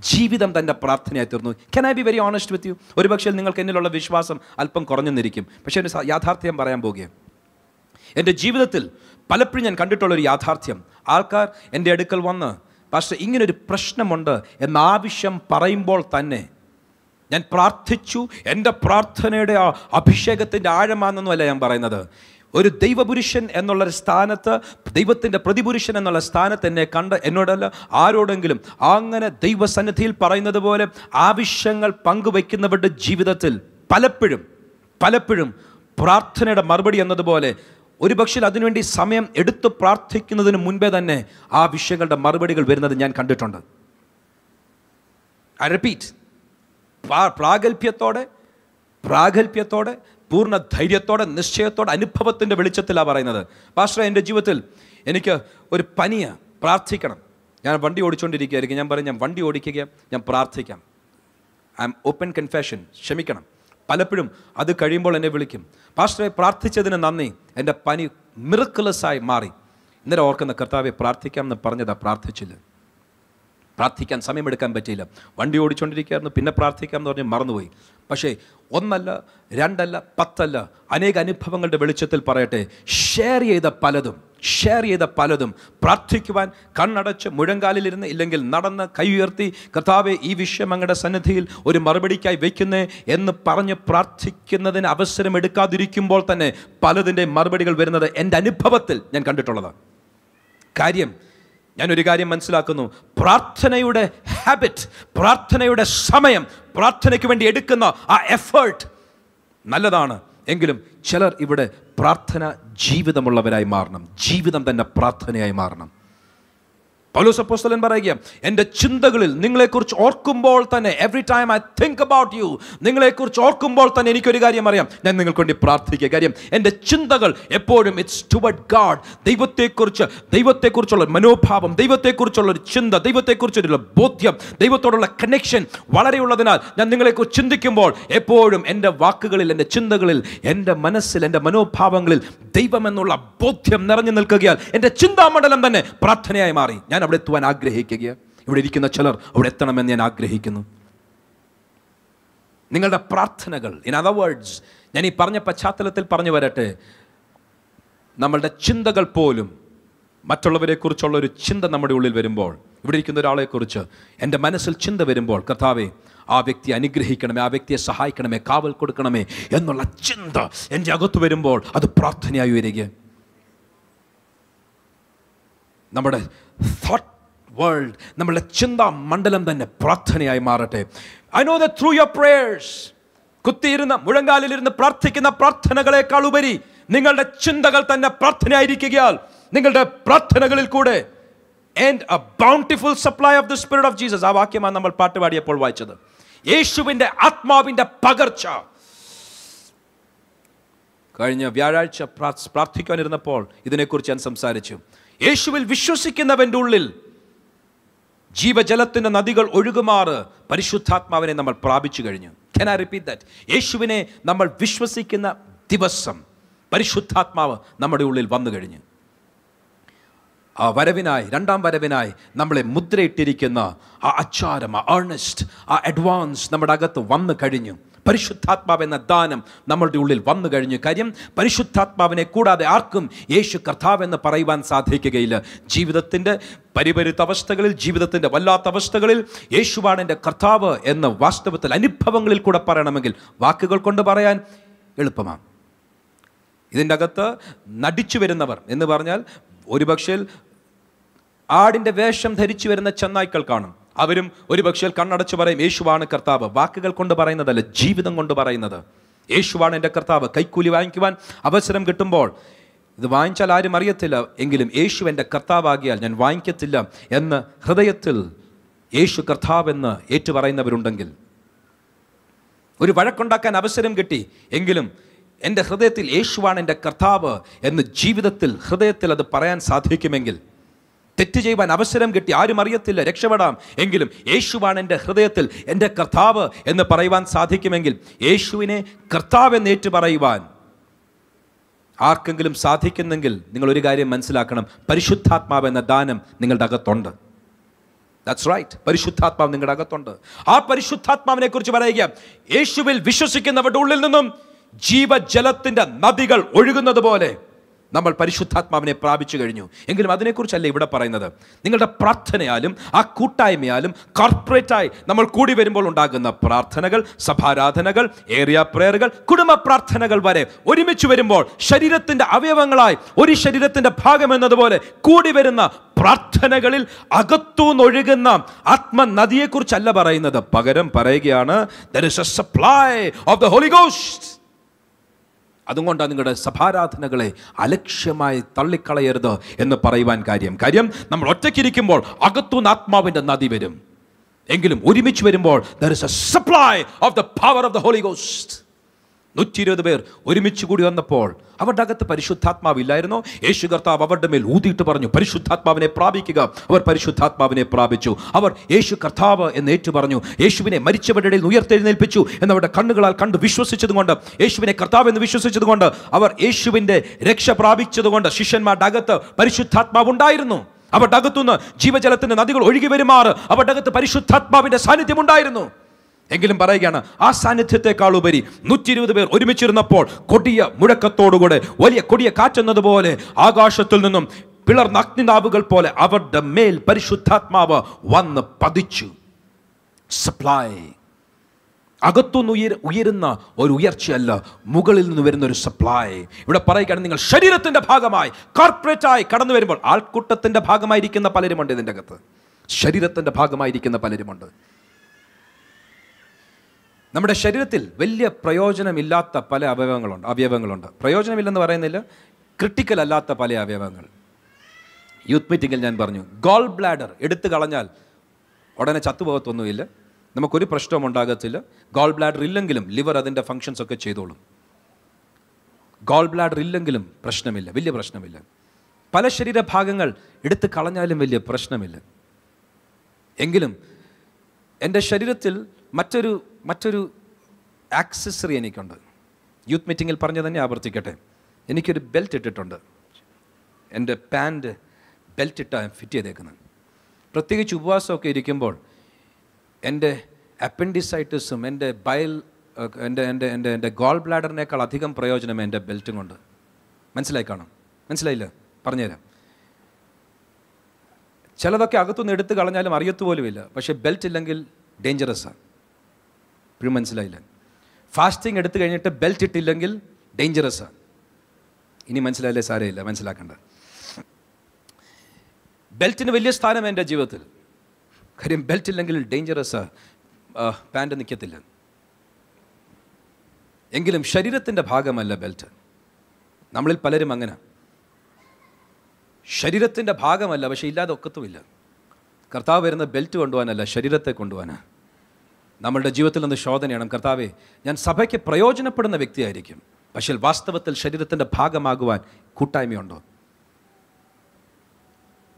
ജീവിതം തൻ്റെ പ്രാർത്ഥനയായി തീർന്നു. Can I be very honest with you? ഒരുപക്ഷെ നിങ്ങൾക്ക് എന്നിലുള്ള വിശ്വാസം അല്പം കുറഞ്ഞെന്നിരിക്കും, പക്ഷേ ഒരു യാഥാർത്ഥ്യം പറയാൻ പോകുകയാണ്. എൻ്റെ ജീവിതത്തിൽ പലപ്പോഴും ഞാൻ കണ്ടിട്ടുള്ളൊരു യാഥാർത്ഥ്യം, ആൾക്കാർ എൻ്റെ അടുക്കൽ വന്ന് പക്ഷേ ഇങ്ങനൊരു പ്രശ്നമുണ്ട് എന്നാവശ്യം പറയുമ്പോൾ തന്നെ ഞാൻ പ്രാർത്ഥിച്ചു. എൻ്റെ പ്രാർത്ഥനയുടെ ആ അഭിഷേകത്തിൻ്റെ ആഴമാണെന്നല്ല ഞാൻ പറയുന്നത്. ഒരു ദൈവപുരുഷൻ എന്നുള്ളൊരു സ്ഥാനത്ത്, ദൈവത്തിൻ്റെ പ്രതിപുരുഷൻ എന്നുള്ള സ്ഥാനത്ത് എന്നെ കണ്ട് എന്നോടല്ല ആരോടെങ്കിലും അങ്ങനെ ദൈവസന്നിധിയിൽ പറയുന്നത് പോലെ ആവശ്യങ്ങൾ പങ്കുവയ്ക്കുന്നവരുടെ ജീവിതത്തിൽ പലപ്പോഴും പലപ്പോഴും പ്രാർത്ഥനയുടെ മറുപടി എന്നതുപോലെ ഒരുപക്ഷെ അതിനുവേണ്ടി സമയം എടുത്ത് പ്രാർത്ഥിക്കുന്നതിന് മുൻപേ തന്നെ ആ വിഷയങ്ങളുടെ മറുപടികൾ വരുന്നത് ഞാൻ കണ്ടിട്ടുണ്ട്. ഐ റിപ്പീറ്റ്, പ്രാഗൽഭ്യത്തോടെ പ്രാഗൽഭ്യത്തോടെ പൂർണ്ണ ധൈര്യത്തോടെ നിശ്ചയത്തോടെ അനുഭവത്തിൻ്റെ വെളിച്ചത്തിലാണ് പറയുന്നത്. പാസ്റ്റർ, എൻ്റെ ജീവിതത്തിൽ എനിക്ക് ഒരു പനിയാണ്, പ്രാർത്ഥിക്കണം. ഞാൻ വണ്ടി ഓടിച്ചുകൊണ്ടിരിക്കുകയായിരിക്കും, ഞാൻ പറയും ഞാൻ വണ്ടി ഓടിക്കുക, ഞാൻ പ്രാർത്ഥിക്കാം. ഐ ആം ഓപ്പൺ കൺഫെഷൻ, ക്ഷമിക്കണം. പലപ്പോഴും അത് കഴിയുമ്പോൾ എന്നെ വിളിക്കും, പാസ്റ്ററെ പ്രാർത്ഥിച്ചതിന് നന്ദി, എൻ്റെ പനി മിറക്കിളസായി മാറി. ഇന്നലെ ഓർക്കുന്ന, കർത്താവെ പ്രാർത്ഥിക്കാം എന്ന് പറഞ്ഞതാ, പ്രാർത്ഥിച്ചില്ല. പ്രാർത്ഥിക്കാൻ സമയമെടുക്കാൻ പറ്റിയില്ല, വണ്ടി ഓടിച്ചുകൊണ്ടിരിക്കുകയായിരുന്നു. പിന്നെ പ്രാർത്ഥിക്കാം എന്ന് പറഞ്ഞ് മറന്നുപോയി. പക്ഷേ ഒന്നല്ല, രണ്ടല്ല, പത്തല്ല, അനേക അനുഭവങ്ങളുടെ വെളിച്ചത്തിൽ പറയട്ടെ, ഷെയർ ചെയ്ത പലതും ഷെയർ ചെയ്ത പലതും പ്രാർത്ഥിക്കുവാൻ കണ്ണടച്ച് മുഴങ്കാലിലിരുന്ന്, ഇല്ലെങ്കിൽ നടന്ന് കൈ ഉയർത്തി കർത്താവെ ഈ വിഷയം അങ്ങയുടെ സന്നിധിയിൽ ഒരു മറുപടിക്കായി വയ്ക്കുന്നേ എന്ന് പറഞ്ഞ് പ്രാർത്ഥിക്കുന്നതിന് അവസരം എടുക്കാതിരിക്കുമ്പോൾ തന്നെ പലതിൻ്റെ മറുപടികൾ വരുന്നത് എൻ്റെ അനുഭവത്തിൽ ഞാൻ കണ്ടിട്ടുള്ളതാണ്. കാര്യം, ഞാനൊരു കാര്യം മനസ്സിലാക്കുന്നു, പ്രാർത്ഥനയുടെ ഹാബിറ്റ്, പ്രാർത്ഥനയുടെ സമയം, പ്രാർത്ഥനയ്ക്ക് വേണ്ടി എടുക്കുന്ന ആ എഫേർട്ട് നല്ലതാണ്. എങ്കിലും ചിലർ ഇവിടെ പ്രാർത്ഥന ജീവിതമുള്ളവരായി മാറണം, ജീവിതം തന്നെ പ്രാർത്ഥനയായി മാറണം. പൗലോസ് അപ്പോസ്തലൻ പറയുക, എൻ്റെ ചിന്തകളിൽ നിങ്ങളെക്കുറിച്ച് ഓർക്കുമ്പോൾ തന്നെ, every time I think about you, നിങ്ങളെക്കുറിച്ച് ഓർക്കുമ്പോൾ തന്നെ എനിക്കൊരു കാര്യം അറിയാം, ഞാൻ നിങ്ങൾക്ക് വേണ്ടി പ്രാർത്ഥിക്കുക. കാര്യം, എൻ്റെ ചിന്തകൾ എപ്പോഴും ഇറ്റ്സ് ടുവേർഡ് ഗാഡ്. ദൈവത്തെക്കുറിച്ച് ദൈവത്തെക്കുറിച്ചുള്ള മനോഭാവം, ദൈവത്തെക്കുറിച്ചുള്ളൊരു ചിന്ത, ദൈവത്തെക്കുറിച്ചുള്ള ബോധ്യം, ദൈവത്തോടുള്ള കണക്ഷൻ വളരെയുള്ളതിനാൽ ഞാൻ നിങ്ങളെക്കുറിച്ച് ചിന്തിക്കുമ്പോൾ എപ്പോഴും എൻ്റെ വാക്കുകളിൽ, എൻ്റെ ചിന്തകളിൽ, എൻ്റെ മനസ്സിൽ, എൻ്റെ മനോഭാവങ്ങളിൽ ദൈവമെന്നുള്ള ബോധ്യം നിറഞ്ഞു നിൽക്കുകയാൽ എൻ്റെ ചിന്താമണ്ഡലം തന്നെ പ്രാർത്ഥനയായി മാറി. ഞാൻ അവിടെ എത്തുവാൻ ആഗ്രഹിക്കുക, ഇവിടെ ഇരിക്കുന്ന ചിലർ അവിടെ എത്തണമെന്ന് ഞാൻ ആഗ്രഹിക്കുന്നു. നിങ്ങളുടെ പ്രാർത്ഥനകൾ, ഇൻ അതർ വേർഡ്സ്, ഞാൻ ഈ പറഞ്ഞ പശ്ചാത്തലത്തിൽ പറഞ്ഞു വരട്ടെ, നമ്മളുടെ ചിന്തകൾ പോലും മറ്റുള്ളവരെ കുറിച്ചുള്ളൊരു ചിന്ത നമ്മുടെ ഉള്ളിൽ വരുമ്പോൾ, ഇവിടെ ഇരിക്കുന്ന ഒരാളെക്കുറിച്ച് എൻ്റെ മനസ്സിൽ ചിന്ത വരുമ്പോൾ, കർത്താവേ ആ വ്യക്തിയെ അനുഗ്രഹിക്കണമേ, ആ വ്യക്തിയെ സഹായിക്കണമേ, കാവൽ കൊടുക്കണമേ എന്നുള്ള ചിന്ത എൻ്റെ അകത്ത് വരുമ്പോൾ അത് പ്രാർത്ഥനയായി വരിക. നമ്മുടെ thought world, നമ്മളുടെ ചിന്താ മണ്ഡലം തന്നെ പ്രാർത്ഥനയായി മാറട്ടെ. I know that through your prayers, കുത്തിയിരുന്ന് മുഴങ്കാലിലിരുന്ന് പ്രാർത്ഥിക്കുന്ന പ്രാർത്ഥനകളെക്കാൾ ഉപരി നിങ്ങളുടെ ചിന്തകൾ തന്നെ പ്രാർത്ഥനയായിരിക്കുകയാൽ നിങ്ങളുടെ പ്രാർത്ഥനകളിൽ കൂടെ and a bountiful supply of the spirit of Jesus, ആ വാക്യമാണ് നമ്മൾ പാട്ടുപാടിയപ്പോൾ വായിച്ചത്. യേശുവിൻ്റെ ആത്മാവിൻ്റെ പകർച്ച. കഴിഞ്ഞ വ്യാഴാഴ്ച പ്രാർത്ഥിക്കാനിരുന്നപ്പോൾ ഇതിനെക്കുറിച്ച് ഞാൻ സംസാരിച്ചു. യേശുവിൽ വിശ്വസിക്കുന്നവൻ്റെ ഉള്ളിൽ ജീവജലത്തിൻ്റെ നദികൾ ഒഴുകുമാറ് പരിശുദ്ധാത്മാവിനെ നമ്മൾ പ്രാപിച്ചു കഴിഞ്ഞു. Can I repeat that? യേശുവിനെ നമ്മൾ വിശ്വസിക്കുന്ന ദിവസം പരിശുദ്ധാത്മാവ് നമ്മുടെ ഉള്ളിൽ വന്നു കഴിഞ്ഞു. ആ വരവിനായി, രണ്ടാം വരവിനായി നമ്മളെ മുദ്രയിട്ടിരിക്കുന്ന ആ ആചാരം, ആ ഏർണസ്റ്റ്, ആ അഡ്വാൻസ് നമ്മുടെ അകത്ത് വന്നു കഴിഞ്ഞു. പരിശുദ്ധാത്മാവ് എന്ന ദാനം നമ്മളുടെ ഉള്ളിൽ വന്നു കഴിഞ്ഞു. കാര്യം, പരിശുദ്ധാത്മാവിനെ കൂടാതെ ആർക്കും യേശു കർത്താവ് എന്ന് പറയുവാൻ സാധിക്കുകയില്ല. ജീവിതത്തിൻ്റെ പരിപരുത്ത അവസ്ഥകളിൽ, ജീവിതത്തിൻ്റെ വല്ലാത്ത അവസ്ഥകളിൽ യേശുവാണ് എൻ്റെ കർത്താവ് എന്ന വാസ്തവത്തിൽ അനുഭവങ്ങളിൽ കൂടെ പറയണമെങ്കിൽ വാക്കുകൾ കൊണ്ട് പറയാൻ എളുപ്പമാണ്. ഇതിൻ്റെ അകത്ത് നടിച്ചു വരുന്നവർ എന്ന് പറഞ്ഞാൽ ഒരുപക്ഷെ ആടിൻ്റെ വേഷം ധരിച്ചു വരുന്ന ചെന്നായ്ക്കൾ കാണും. അവരും ഒരുപക്ഷെ കണ്ണടച്ച് പറയും യേശുവാണ് കർത്താവ്. വാക്കുകൾ കൊണ്ട് പറയുന്നതല്ല, ജീവിതം കൊണ്ട് പറയുന്നത്. യേശുവാണ് എൻ്റെ കർത്താവ്. കൈക്കൂലി വാങ്ങിക്കുവാൻ അവസരം കിട്ടുമ്പോൾ ഇത് വാങ്ങിച്ചാൽ ആരും അറിയത്തില്ല, എങ്കിലും യേശു എൻ്റെ കർത്താവാകിയാൽ ഞാൻ വാങ്ങിക്കത്തില്ല എന്ന് ഹൃദയത്തിൽ യേശു കർത്താവെന്ന് ഏറ്റുപറയുന്നവരുണ്ടെങ്കിൽ, ഒരു വഴക്കുണ്ടാക്കാൻ അവസരം കിട്ടി എങ്കിലും എൻ്റെ ഹൃദയത്തിൽ യേശുവാണ് എൻ്റെ കർത്താവ് എന്ന് ജീവിതത്തിൽ ഹൃദയത്തിൽ അത് പറയാൻ സാധിക്കുമെങ്കിൽ, തെറ്റ് ചെയ്യുവാൻ അവസരം കിട്ടി ആരും അറിയത്തില്ല, രക്ഷപ്പെടാം. എങ്കിലും യേശുവാണ് എൻ്റെ ഹൃദയത്തിൽ എൻ്റെ കർത്താവ് എന്ന് പറയുവാൻ സാധിക്കുമെങ്കിൽ, യേശുവിനെ കർത്താവ് എന്ന് ഏറ്റു പറയുവാൻ ആർക്കെങ്കിലും സാധിക്കുന്നെങ്കിൽ, നിങ്ങളൊരു കാര്യം മനസ്സിലാക്കണം, പരിശുദ്ധാത്മാവ് എന്ന ദാനം നിങ്ങളുടെ അകത്തുണ്ട്. That's right. പരിശുദ്ധാത്മാവ് നിങ്ങളുടെ അകത്തുണ്ട്. ആ പരിശുദ്ധാത്മാവിനെ കുറിച്ച് പറയുക, യേശുവിൽ വിശ്വസിക്കുന്നവരുടെ ഉള്ളിൽ നിന്നും ജീവജലത്തിൻ്റെ നദികൾ ഒഴുകുന്നത് പോലെ നമ്മൾ പരിശുദ്ധാത്മാവിനെ പ്രാപിച്ചു കഴിഞ്ഞു. എങ്കിലും അതിനെക്കുറിച്ചല്ല ഇവിടെ പറയുന്നത്. നിങ്ങളുടെ പ്രാർത്ഥനയാലും ആ കൂട്ടായ്മയാലും കോർപ്പറേറ്റായി നമ്മൾ കൂടി വരുമ്പോൾ ഉണ്ടാകുന്ന പ്രാർത്ഥനകൾ, സഭാരാധനകൾ, ഏരിയ പ്രേയറുകൾ, കുടുംബ പ്രാർത്ഥനകൾ വരെ ഒരുമിച്ച് വരുമ്പോൾ ശരീരത്തിൻ്റെ അവയവങ്ങളായി ഒരു ശരീരത്തിൻ്റെ ഭാഗം എന്നതുപോലെ കൂടി വരുന്ന പ്രാർത്ഥനകളിൽ അകത്തുനിന്നൊഴുകുന്ന ആത്മനദിയെക്കുറിച്ചല്ല പറയുന്നത്. പകരം പറയുകയാണ്, there is a supply of the Holy Ghost. അതുകൊണ്ടാണ് നിങ്ങളുടെ സഭാരാധനകളെ അലക്ഷ്യമായി തള്ളിക്കളയരുത് എന്ന് പറയുവാൻ കാര്യം. കാര്യം നമ്മൾ ഒറ്റയ്ക്കിരിക്കുമ്പോൾ അകത്തുനിന്ന് ആത്മാവിൻ്റെ നദി വരും. എങ്കിലും ഒരുമിച്ച് വരുമ്പോൾ there is a supply of the power of the Holy Ghost. നൂറ്റി ഇരുപത് പേർ ഒരുമിച്ച് കൂടി വന്നപ്പോൾ അവരുടെ അകത്ത് പരിശുദ്ധാത്മാവില്ലായിരുന്നു. യേശു കർത്താവ് അവരുടെ മേൽ ഊതിയിട്ട് പറഞ്ഞു, പരിശുദ്ധാത്മാവിനെ പ്രാപിക്കുക. അവർ പരിശുദ്ധാത്മാവിനെ പ്രാപിച്ചു. അവർ യേശു കർത്താവ് എന്ന് ഏറ്റു പറഞ്ഞു. യേശുവിനെ മരിച്ചവരുടെ ഇടയിൽ ഉയർത്തെഴുന്നേൽപ്പിച്ചു എന്നവരുടെ കണ്ണുകളാൽ കണ്ടു വിശ്വസിച്ചതുകൊണ്ട്, യേശുവിനെ കർത്താവ് എന്ന് വിശ്വസിച്ചതുകൊണ്ട്, അവർ യേശുവിൻ്റെ രക്ഷ പ്രാപിച്ചതുകൊണ്ട് ശിഷ്യന്മാരുടെ അകത്ത് പരിശുദ്ധാത്മാവ് ഉണ്ടായിരുന്നു. അവരുടെ അകത്തുനിന്ന് ജീവജലത്തിൻ്റെ നദികൾ ഒഴുകി വരുമാറ് അവരുടെ അകത്ത് പരിശുദ്ധാത്മാവിൻ്റെ സാന്നിധ്യം ഉണ്ടായിരുന്നു. എങ്കിലും പറയുകയാണ്, ആ സാന്നിധ്യത്തെക്കാൾ ഉപരി നൂറ്റി ഇരുപത് പേർ ഒരുമിച്ചിരുന്നപ്പോൾ കൊടിയ മുഴക്കത്തോടുകൂടെ വലിയ കൊടിയ കാറ്റെന്നതുപോലെ ആകാശത്തിൽ നിന്നും പിളർന്ന അഗ്നിനാവുകൾ പോലെ അവരുടെ മേൽ പരിശുദ്ധാത്മാവ് വന്ന് പതിച്ചു. സപ്ലൈ, അകത്തുനിന്ന് ഉയർ ഉയരുന്ന ഒരു ഉയർച്ചയല്ല, മുകളിൽ നിന്ന് വരുന്ന ഒരു സപ്ലൈ. ഇവിടെ പറയുകയാണ്, നിങ്ങൾ ശരീരത്തിൻ്റെ ഭാഗമായി കോർപ്പറേറ്റായി കടന്നു വരുമ്പോൾ, ആൾക്കൂട്ടത്തിൻ്റെ ഭാഗമായിരിക്കുന്ന പലരുമുണ്ട് ഇതിൻ്റെ അകത്ത്, ശരീരത്തിൻ്റെ ഭാഗമായിരിക്കുന്ന പലരുമുണ്ട്. നമ്മുടെ ശരീരത്തിൽ വലിയ പ്രയോജനമില്ലാത്ത പല അവയവങ്ങളുണ്ട് അവയവങ്ങളുണ്ട് പ്രയോജനമില്ലെന്ന് പറയുന്നില്ല, ക്രിട്ടിക്കൽ അല്ലാത്ത പല അവയവങ്ങൾ. യൂത്ത് മീറ്റിങ്ങിൽ ഞാൻ പറഞ്ഞു, ഗോൾ ബ്ലാഡർ എടുത്തു കളഞ്ഞാൽ ഉടനെ ചത്തുപോകത്തൊന്നുമില്ല, നമുക്കൊരു പ്രശ്നവും ഉണ്ടാകത്തില്ല. ഗോൾ ബ്ലാഡർ ഇല്ലെങ്കിലും ലിവർ അതിൻ്റെ ഫങ്ഷൻസൊക്കെ ചെയ്തോളും. ഗോൾ ബ്ലാഡർ ഇല്ലെങ്കിലും പ്രശ്നമില്ല, വലിയ പ്രശ്നമില്ല. പല ശരീരഭാഗങ്ങൾ എടുത്തു കളഞ്ഞാലും വലിയ പ്രശ്നമില്ല. എങ്കിലും എൻ്റെ ശരീരത്തിൽ മറ്റൊരു മറ്റൊരു ആക്സസറി എനിക്കുണ്ട്. യൂത്ത് മീറ്റിങ്ങിൽ പറഞ്ഞു തന്നെ ആവർത്തിക്കട്ടെ, എനിക്കൊരു ബെൽറ്റ് ഇട്ടിട്ടുണ്ട്. എൻ്റെ പാൻറ്റ് ബെൽറ്റ് ഇട്ടാണ് ഫിറ്റ് ചെയ്തേക്കുന്നത്. പ്രത്യേകിച്ച് ഉപവാസമൊക്കെ ഇരിക്കുമ്പോൾ എൻ്റെ അപ്പൻഡിസൈറ്റിസും എൻ്റെ ബയൽ എൻ്റെ എൻ്റെ എൻ്റെ എൻ്റെ ഗോൾ ബ്ലാഡറിനേക്കാൾ അധികം പ്രയോജനം എൻ്റെ ബെൽറ്റും കൊണ്ട്. മനസ്സിലായി കാണും, മനസ്സിലായില്ല? പറഞ്ഞുതരാം. ചിലതൊക്കെ അകത്തുനിന്ന് എടുത്തു കളഞ്ഞാലും അറിയത്തുപോലുമില്ല, പക്ഷേ ബെൽറ്റ് ഇല്ലെങ്കിൽ ഡേഞ്ചറസാണ്. ഇപ്പോഴും മനസ്സിലായില്ല? ഫാസ്റ്റിംഗ് എടുത്തു കഴിഞ്ഞിട്ട് ബെൽറ്റ് ഇട്ടില്ലെങ്കിൽ ഡേഞ്ചറസാണ്. ഇനി മനസ്സിലായില്ലേ? സാരമില്ല, മനസ്സിലാക്കണ്ട. ബെൽറ്റിന് വലിയ സ്ഥാനം എൻ്റെ ജീവിതത്തിൽ. കാര്യം ബെൽറ്റ് ഇല്ലെങ്കിൽ ഡേഞ്ചറസാണ്, പാൻറ്റ് നിൽക്കത്തില്ല. എങ്കിലും ശരീരത്തിൻ്റെ ഭാഗമല്ല ബെൽറ്റ്. നമ്മളിൽ പലരും അങ്ങനെ ശരീരത്തിൻ്റെ ഭാഗമല്ല, പക്ഷേ ഇല്ലാതെ ഒക്കത്തുമില്ല. കർത്താവ് വരുന്ന ബെൽറ്റ് കൊണ്ടുപോകാനല്ല, ശരീരത്തെ കൊണ്ടുപോകാനാണ്. നമ്മളുടെ ജീവിതത്തിൽ നിന്ന് ശോധനയാണ്, കർത്താവേ, ഞാൻ സഭയ്ക്ക് പ്രയോജനപ്പെടുന്ന വ്യക്തിയായിരിക്കും, പക്ഷേ വാസ്തവത്തിൽ ശരീരത്തിൻ്റെ ഭാഗമാകുവാൻ കൂട്ടായ്മയുണ്ടോ?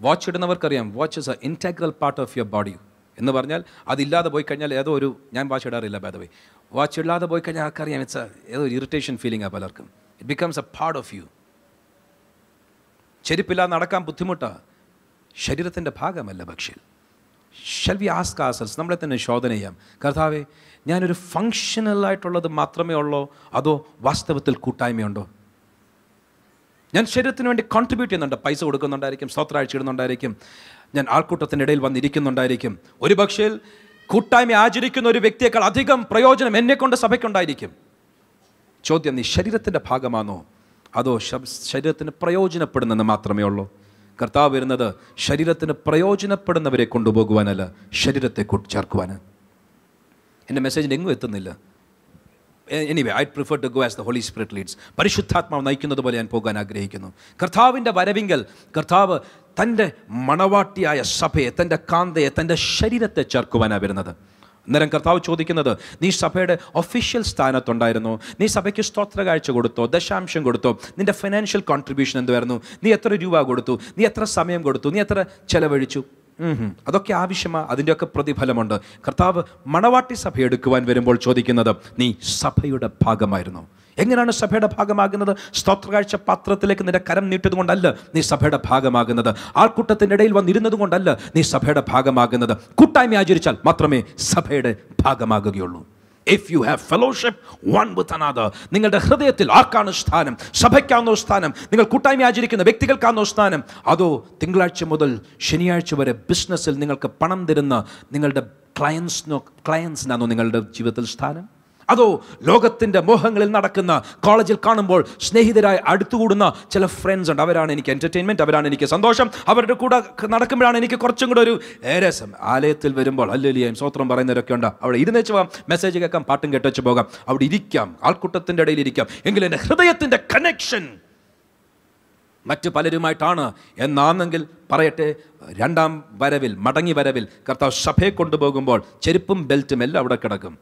വാച്ച് ഇടുന്നവർക്കറിയാം, watch is a integral part of your body എന്ന് പറഞ്ഞാൽ, അതില്ലാതെ പോയി കഴിഞ്ഞാൽ ഏതോ ഒരു, ഞാൻ വാച്ച് ഇടാറില്ല ബൈ ദ വേ, വാച്ച് ഇടാതെ പോയി കഴിഞ്ഞാൽ ആർക്കറിയാം, ഇറ്റ്സ് എ ഏതോ ഒരു ഇറിറ്റേഷൻ ഫീലിംഗാണ് പലർക്കും. It becomes a part of you. ചെരുപ്പില്ലാതെ നടക്കാൻ ബുദ്ധിമുട്ടാണ്, ശരീരത്തിൻ്റെ ഭാഗമല്ല. പക്ഷേ Shall we ask ourselves, നമ്മളെ തന്നെ ശോധന ചെയ്യാം, കർത്താവേ, ഞാനൊരു ഫങ്ഷണലായിട്ടുള്ളത് മാത്രമേ ഉള്ളോ, അതോ വാസ്തവത്തിൽ കൂട്ടായ്മയുണ്ടോ? ഞാൻ ശരീരത്തിന് വേണ്ടി കോൺട്രിബ്യൂട്ട് ചെയ്യുന്നുണ്ട്, പൈസ കൊടുക്കുന്നുണ്ടായിരിക്കും, സ്തോത്രാഴ്ച ഇടുന്നുണ്ടായിരിക്കും, ഞാൻ ആൾക്കൂട്ടത്തിനിടയിൽ വന്നിരിക്കുന്നുണ്ടായിരിക്കും. ഒരു പക്ഷേ കൂട്ടായ്മ ആചരിക്കുന്ന ഒരു വ്യക്തിയേക്കാൾ അധികം പ്രയോജനം എന്നെക്കൊണ്ട് സഭയ്ക്കുണ്ടായിരിക്കും. ചോദ്യം, നീ ശരീരത്തിൻ്റെ ഭാഗമാണോ, അതോ ശരീരത്തിന് പ്രയോജനപ്പെടുന്നെന്ന് മാത്രമേ ഉള്ളൂ? കർത്താവ് വരുന്നത് ശരീരത്തിന് പ്രയോജനപ്പെടുന്നവരെ കൊണ്ടുപോകുവാനല്ല, ശരീരത്തെ കൂട്ടി ചേർക്കുവാനാണ്. എൻ്റെ മെസ്സേജിന് എങ്ങും എത്തുന്നില്ല. Anyway, I prefer to go as the Holy Spirit leads. പരിശുദ്ധാത്മാവ് നയിക്കുന്നത് പോലെ ഞാൻ പോകാൻ ആഗ്രഹിക്കുന്നു. കർത്താവിൻ്റെ വരവിങ്കൽ കർത്താവ് തൻ്റെ മണവാട്ടിയായ സഭയെ, തൻ്റെ കാന്തയെ, തൻ്റെ ശരീരത്തെ ചേർക്കുവാനാണ് വരുന്നത്. അന്നേരം കർത്താവ് ചോദിക്കുന്നത്, നീ സഭയുടെ ഒഫീഷ്യൽ സ്ഥാനത്തുണ്ടായിരുന്നു, നീ സഭയ്ക്ക് സ്തോത്ര കാഴ്ച കൊടുത്തോ, ദശാംശം കൊടുത്തോ, നിൻ്റെ ഫിനാൻഷ്യൽ കോൺട്രിബ്യൂഷൻ എന്തായിരുന്നു, നീ എത്ര രൂപ കൊടുത്തു, നീ എത്ര സമയം കൊടുത്തു, നീ എത്ര ചെലവഴിച്ചു, അതൊക്കെ ആവശ്യമാണ്, അതിൻ്റെയൊക്കെ പ്രതിഫലമുണ്ട്. കർത്താവ് മണവാട്ടി സഭ എടുക്കുവാൻ വരുമ്പോൾ ചോദിക്കുന്നത്, നീ സഭയുടെ ഭാഗമായിരുന്നു. എങ്ങനെയാണ് സഭയുടെ ഭാഗമാകുന്നത്? സ്തോത്രകാഴ്ച പാത്രത്തിലേക്ക് നിന്റെ കരം നീട്ടത് കൊണ്ടല്ല നീ സഭയുടെ ഭാഗമാകുന്നത്, ആൾക്കൂട്ടത്തിൻ്റെ ഇടയിൽ വന്നിരുന്നത് കൊണ്ടല്ല നീ സഭയുടെ ഭാഗമാകുന്നത്. കൂട്ടായ്മ ആചരിച്ചാൽ മാത്രമേ സഭയുടെ ഭാഗമാകുകയുള്ളൂ. If you have fellowship one with another, നിങ്ങളുടെ ഹൃദയത്തിൽ ആർക്കാണ് സ്ഥാനം? സഭയ്ക്കാണോ സ്ഥാനം? നിങ്ങൾ കൂട്ടായ്മ ആചരിക്കുന്ന വ്യക്തികൾക്കാണോ സ്ഥാനം? അതോ തിങ്കളാഴ്ച മുതൽ ശനിയാഴ്ച വരെ ബിസിനസ്സിൽ നിങ്ങൾക്ക് പണം തരുന്ന നിങ്ങളുടെ ക്ലയൻസിനോ ക്ലയൻസിനാണോ നിങ്ങളുടെ ജീവിതത്തിൽ സ്ഥാനം? അതോ ലോകത്തിൻ്റെ മോഹങ്ങളിൽ നടക്കുന്ന, കോളേജിൽ കാണുമ്പോൾ സ്നേഹിതരായി അടുത്തുകൂടുന്ന ചില ഫ്രണ്ട്സ് ഉണ്ട്, അവരാണ് എനിക്ക് എൻ്റർടൈൻമെൻറ്റ്, അവരാണ് എനിക്ക് സന്തോഷം, അവരുടെ കൂടെ നടക്കുമ്പോഴാണ് എനിക്ക് കുറച്ചും കൂടെ ഒരു രസം. ആലയത്തിൽ വരുമ്പോൾ ഹല്ലേലൂയ സ്തോത്രം പറയുന്നവരൊക്കെ ഉണ്ട്, അവിടെ ഇരുന്ന് വെച്ച് പോകാം, മെസ്സേജ് കേൾക്കാം, പാട്ടും കേട്ട് വെച്ച് പോകാം, അവിടെ ഇരിക്കാം, ആൾക്കൂട്ടത്തിൻ്റെ ഇടയിൽ ഇരിക്കാം, എങ്കിലും എൻ്റെ ഹൃദയത്തിൻ്റെ കണക്ഷൻ മറ്റ് പലരുമായിട്ടാണ് എന്നാണെങ്കിൽ പറയട്ടെ, രണ്ടാം വരവിൽ മടങ്ങി വരവിൽ കർത്താവ് സഭയെ കൊണ്ടുപോകുമ്പോൾ ചെരുപ്പും ബെൽറ്റും എല്ലാം അവിടെ കിടക്കും,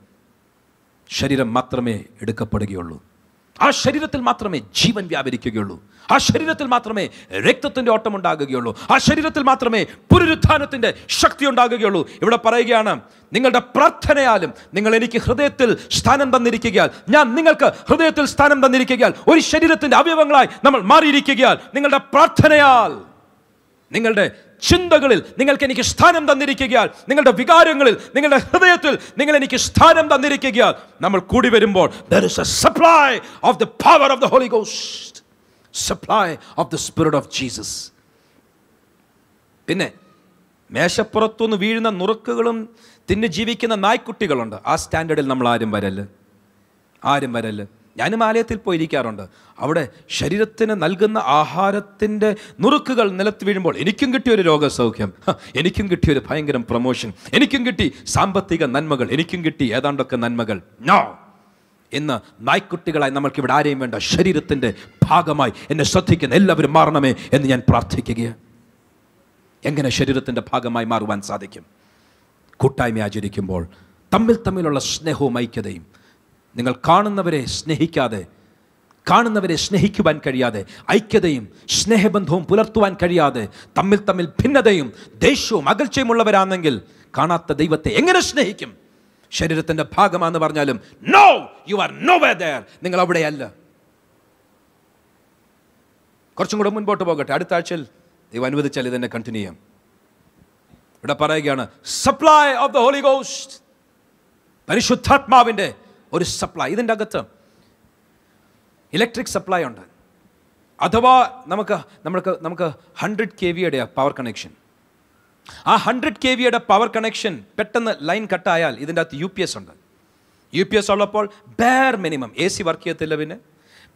ശരീരം മാത്രമേ എടുക്കപ്പെടുകയുള്ളൂ. ആ ശരീരത്തിൽ മാത്രമേ ജീവൻ വ്യാപരിക്കുകയുള്ളൂ, ആ ശരീരത്തിൽ മാത്രമേ രക്തത്തിൻ്റെ ഓട്ടം ഉണ്ടാകുകയുള്ളൂ, ആ ശരീരത്തിൽ മാത്രമേ പുനരുത്ഥാനത്തിൻ്റെ ശക്തി ഉണ്ടാകുകയുള്ളൂ. ഇവിടെ പറയുകയാണ്, നിങ്ങളുടെ പ്രാർത്ഥനയാലും നിങ്ങൾ എനിക്ക് ഹൃദയത്തിൽ സ്ഥാനം തന്നിരിക്കുകയാൽ, ഞാൻ നിങ്ങൾക്ക് ഹൃദയത്തിൽ സ്ഥാനം തന്നിരിക്കുകയാൽ, ഒരു ശരീരത്തിൻ്റെ അവയവങ്ങളായി നമ്മൾ മാറിയിരിക്കുകയാൽ, നിങ്ങളുടെ പ്രാർത്ഥനയാൽ, നിങ്ങളുടെ ചിന്തകളിൽ നിങ്ങൾക്ക് എനിക്ക് സ്ഥാനം തന്നിരിക്കുകയാൽ, നിങ്ങളുടെ വികാരങ്ങളിൽ, നിങ്ങളുടെ ഹൃദയത്തിൽ നിങ്ങൾ എനിക്ക് സ്ഥാനം തന്നിരിക്കുകയാൽ, നമ്മൾ കൂടി വരുമ്പോൾ there is a supply of the power of the Holy Ghost, supply of the Spirit of Jesus. പിന്നെ മേശപ്പുറത്തുനിന്ന് വീഴുന്ന നുറുക്കുകളും തിന്നു ജീവിക്കുന്ന നായ്ക്കുട്ടികളുണ്ട്, ആ സ്റ്റാൻഡേർഡിൽ നമ്മൾ ആരും വരല് ആരും വരല് ഞാനും ആലയത്തിൽ പോയിരിക്കാറുണ്ട്. അവിടെ ശരീരത്തിന് നൽകുന്ന ആഹാരത്തിൻ്റെ നുറുക്കുകൾ നിലത്ത് വീഴുമ്പോൾ എനിക്കും കിട്ടിയൊരു രോഗസൗഖ്യം, എനിക്കും കിട്ടിയൊരു ഭയങ്കര പ്രൊമോഷൻ, എനിക്കും കിട്ടി സാമ്പത്തിക നന്മകൾ, എനിക്കും കിട്ടി ഏതാണ്ടൊക്കെ നന്മകൾ. നോ, ഇന്ന് നായ്ക്കുട്ടികളായി നമ്മൾക്കിവിടെ ആരെയും വേണ്ട. ശരീരത്തിൻ്റെ ഭാഗമായി എന്നെ ശ്രദ്ധിക്കുന്ന എല്ലാവരും മാറണമേ എന്ന് ഞാൻ പ്രാർത്ഥിക്കുകയാണ്. എങ്ങനെ ശരീരത്തിൻ്റെ ഭാഗമായി മാറുവാൻ സാധിക്കും? കൂട്ടായ്മ ആചരിക്കുമ്പോൾ തമ്മിൽ തമ്മിലുള്ള സ്നേഹവും ഐക്യതയും. നിങ്ങൾ കാണുന്നവരെ സ്നേഹിക്കാതെ, കാണുന്നവരെ സ്നേഹിക്കുവാൻ കഴിയാതെ, ഐക്യതയും സ്നേഹബന്ധവും പുലർത്തുവാൻ കഴിയാതെ, തമ്മിൽ തമ്മിൽ ഭിന്നതയും ദേഷ്യവും അകൽച്ചയുമുള്ളവരാണെങ്കിൽ കാണാത്ത ദൈവത്തെ എങ്ങനെ സ്നേഹിക്കും? ശരീരത്തിൻ്റെ ഭാഗമാണെന്ന് പറഞ്ഞാലും no, you are nowhere there, നിങ്ങൾ അവിടെയല്ല. കുറച്ചും കൂടെ മുൻപോട്ട് പോകട്ടെ, അടുത്ത ആഴ്ചയിൽ ദൈവം അനുവദിച്ചാൽ ഇതെന്നെ കണ്ടിന്യൂ ചെയ്യാം. ഇവിടെ പറയുകയാണ്, supply of the Holy Ghost, പരിശുദ്ധാത്മാവിൻ്റെ ഒരു സപ്ലൈ. ഇതിൻ്റെ അകത്ത് ഇലക്ട്രിക് സപ്ലൈ ഉണ്ട്, അഥവാ നമുക്ക് നമുക്ക് നമുക്ക് ഹൺഡ്രഡ് കെ വിയുടെ പവർ കണക്ഷൻ. ആ ഹൺഡ്രഡ് കെ വിയുടെ പവർ കണക്ഷൻ പെട്ടെന്ന് ലൈൻ കട്ടായാൽ ഇതിൻ്റെ അകത്ത് യു പി എസ് ഉണ്ട്. യു പി എസ് ഉള്ളപ്പോൾ bare minimum A C work ചെയ്യത്തില്ല, പിന്നെ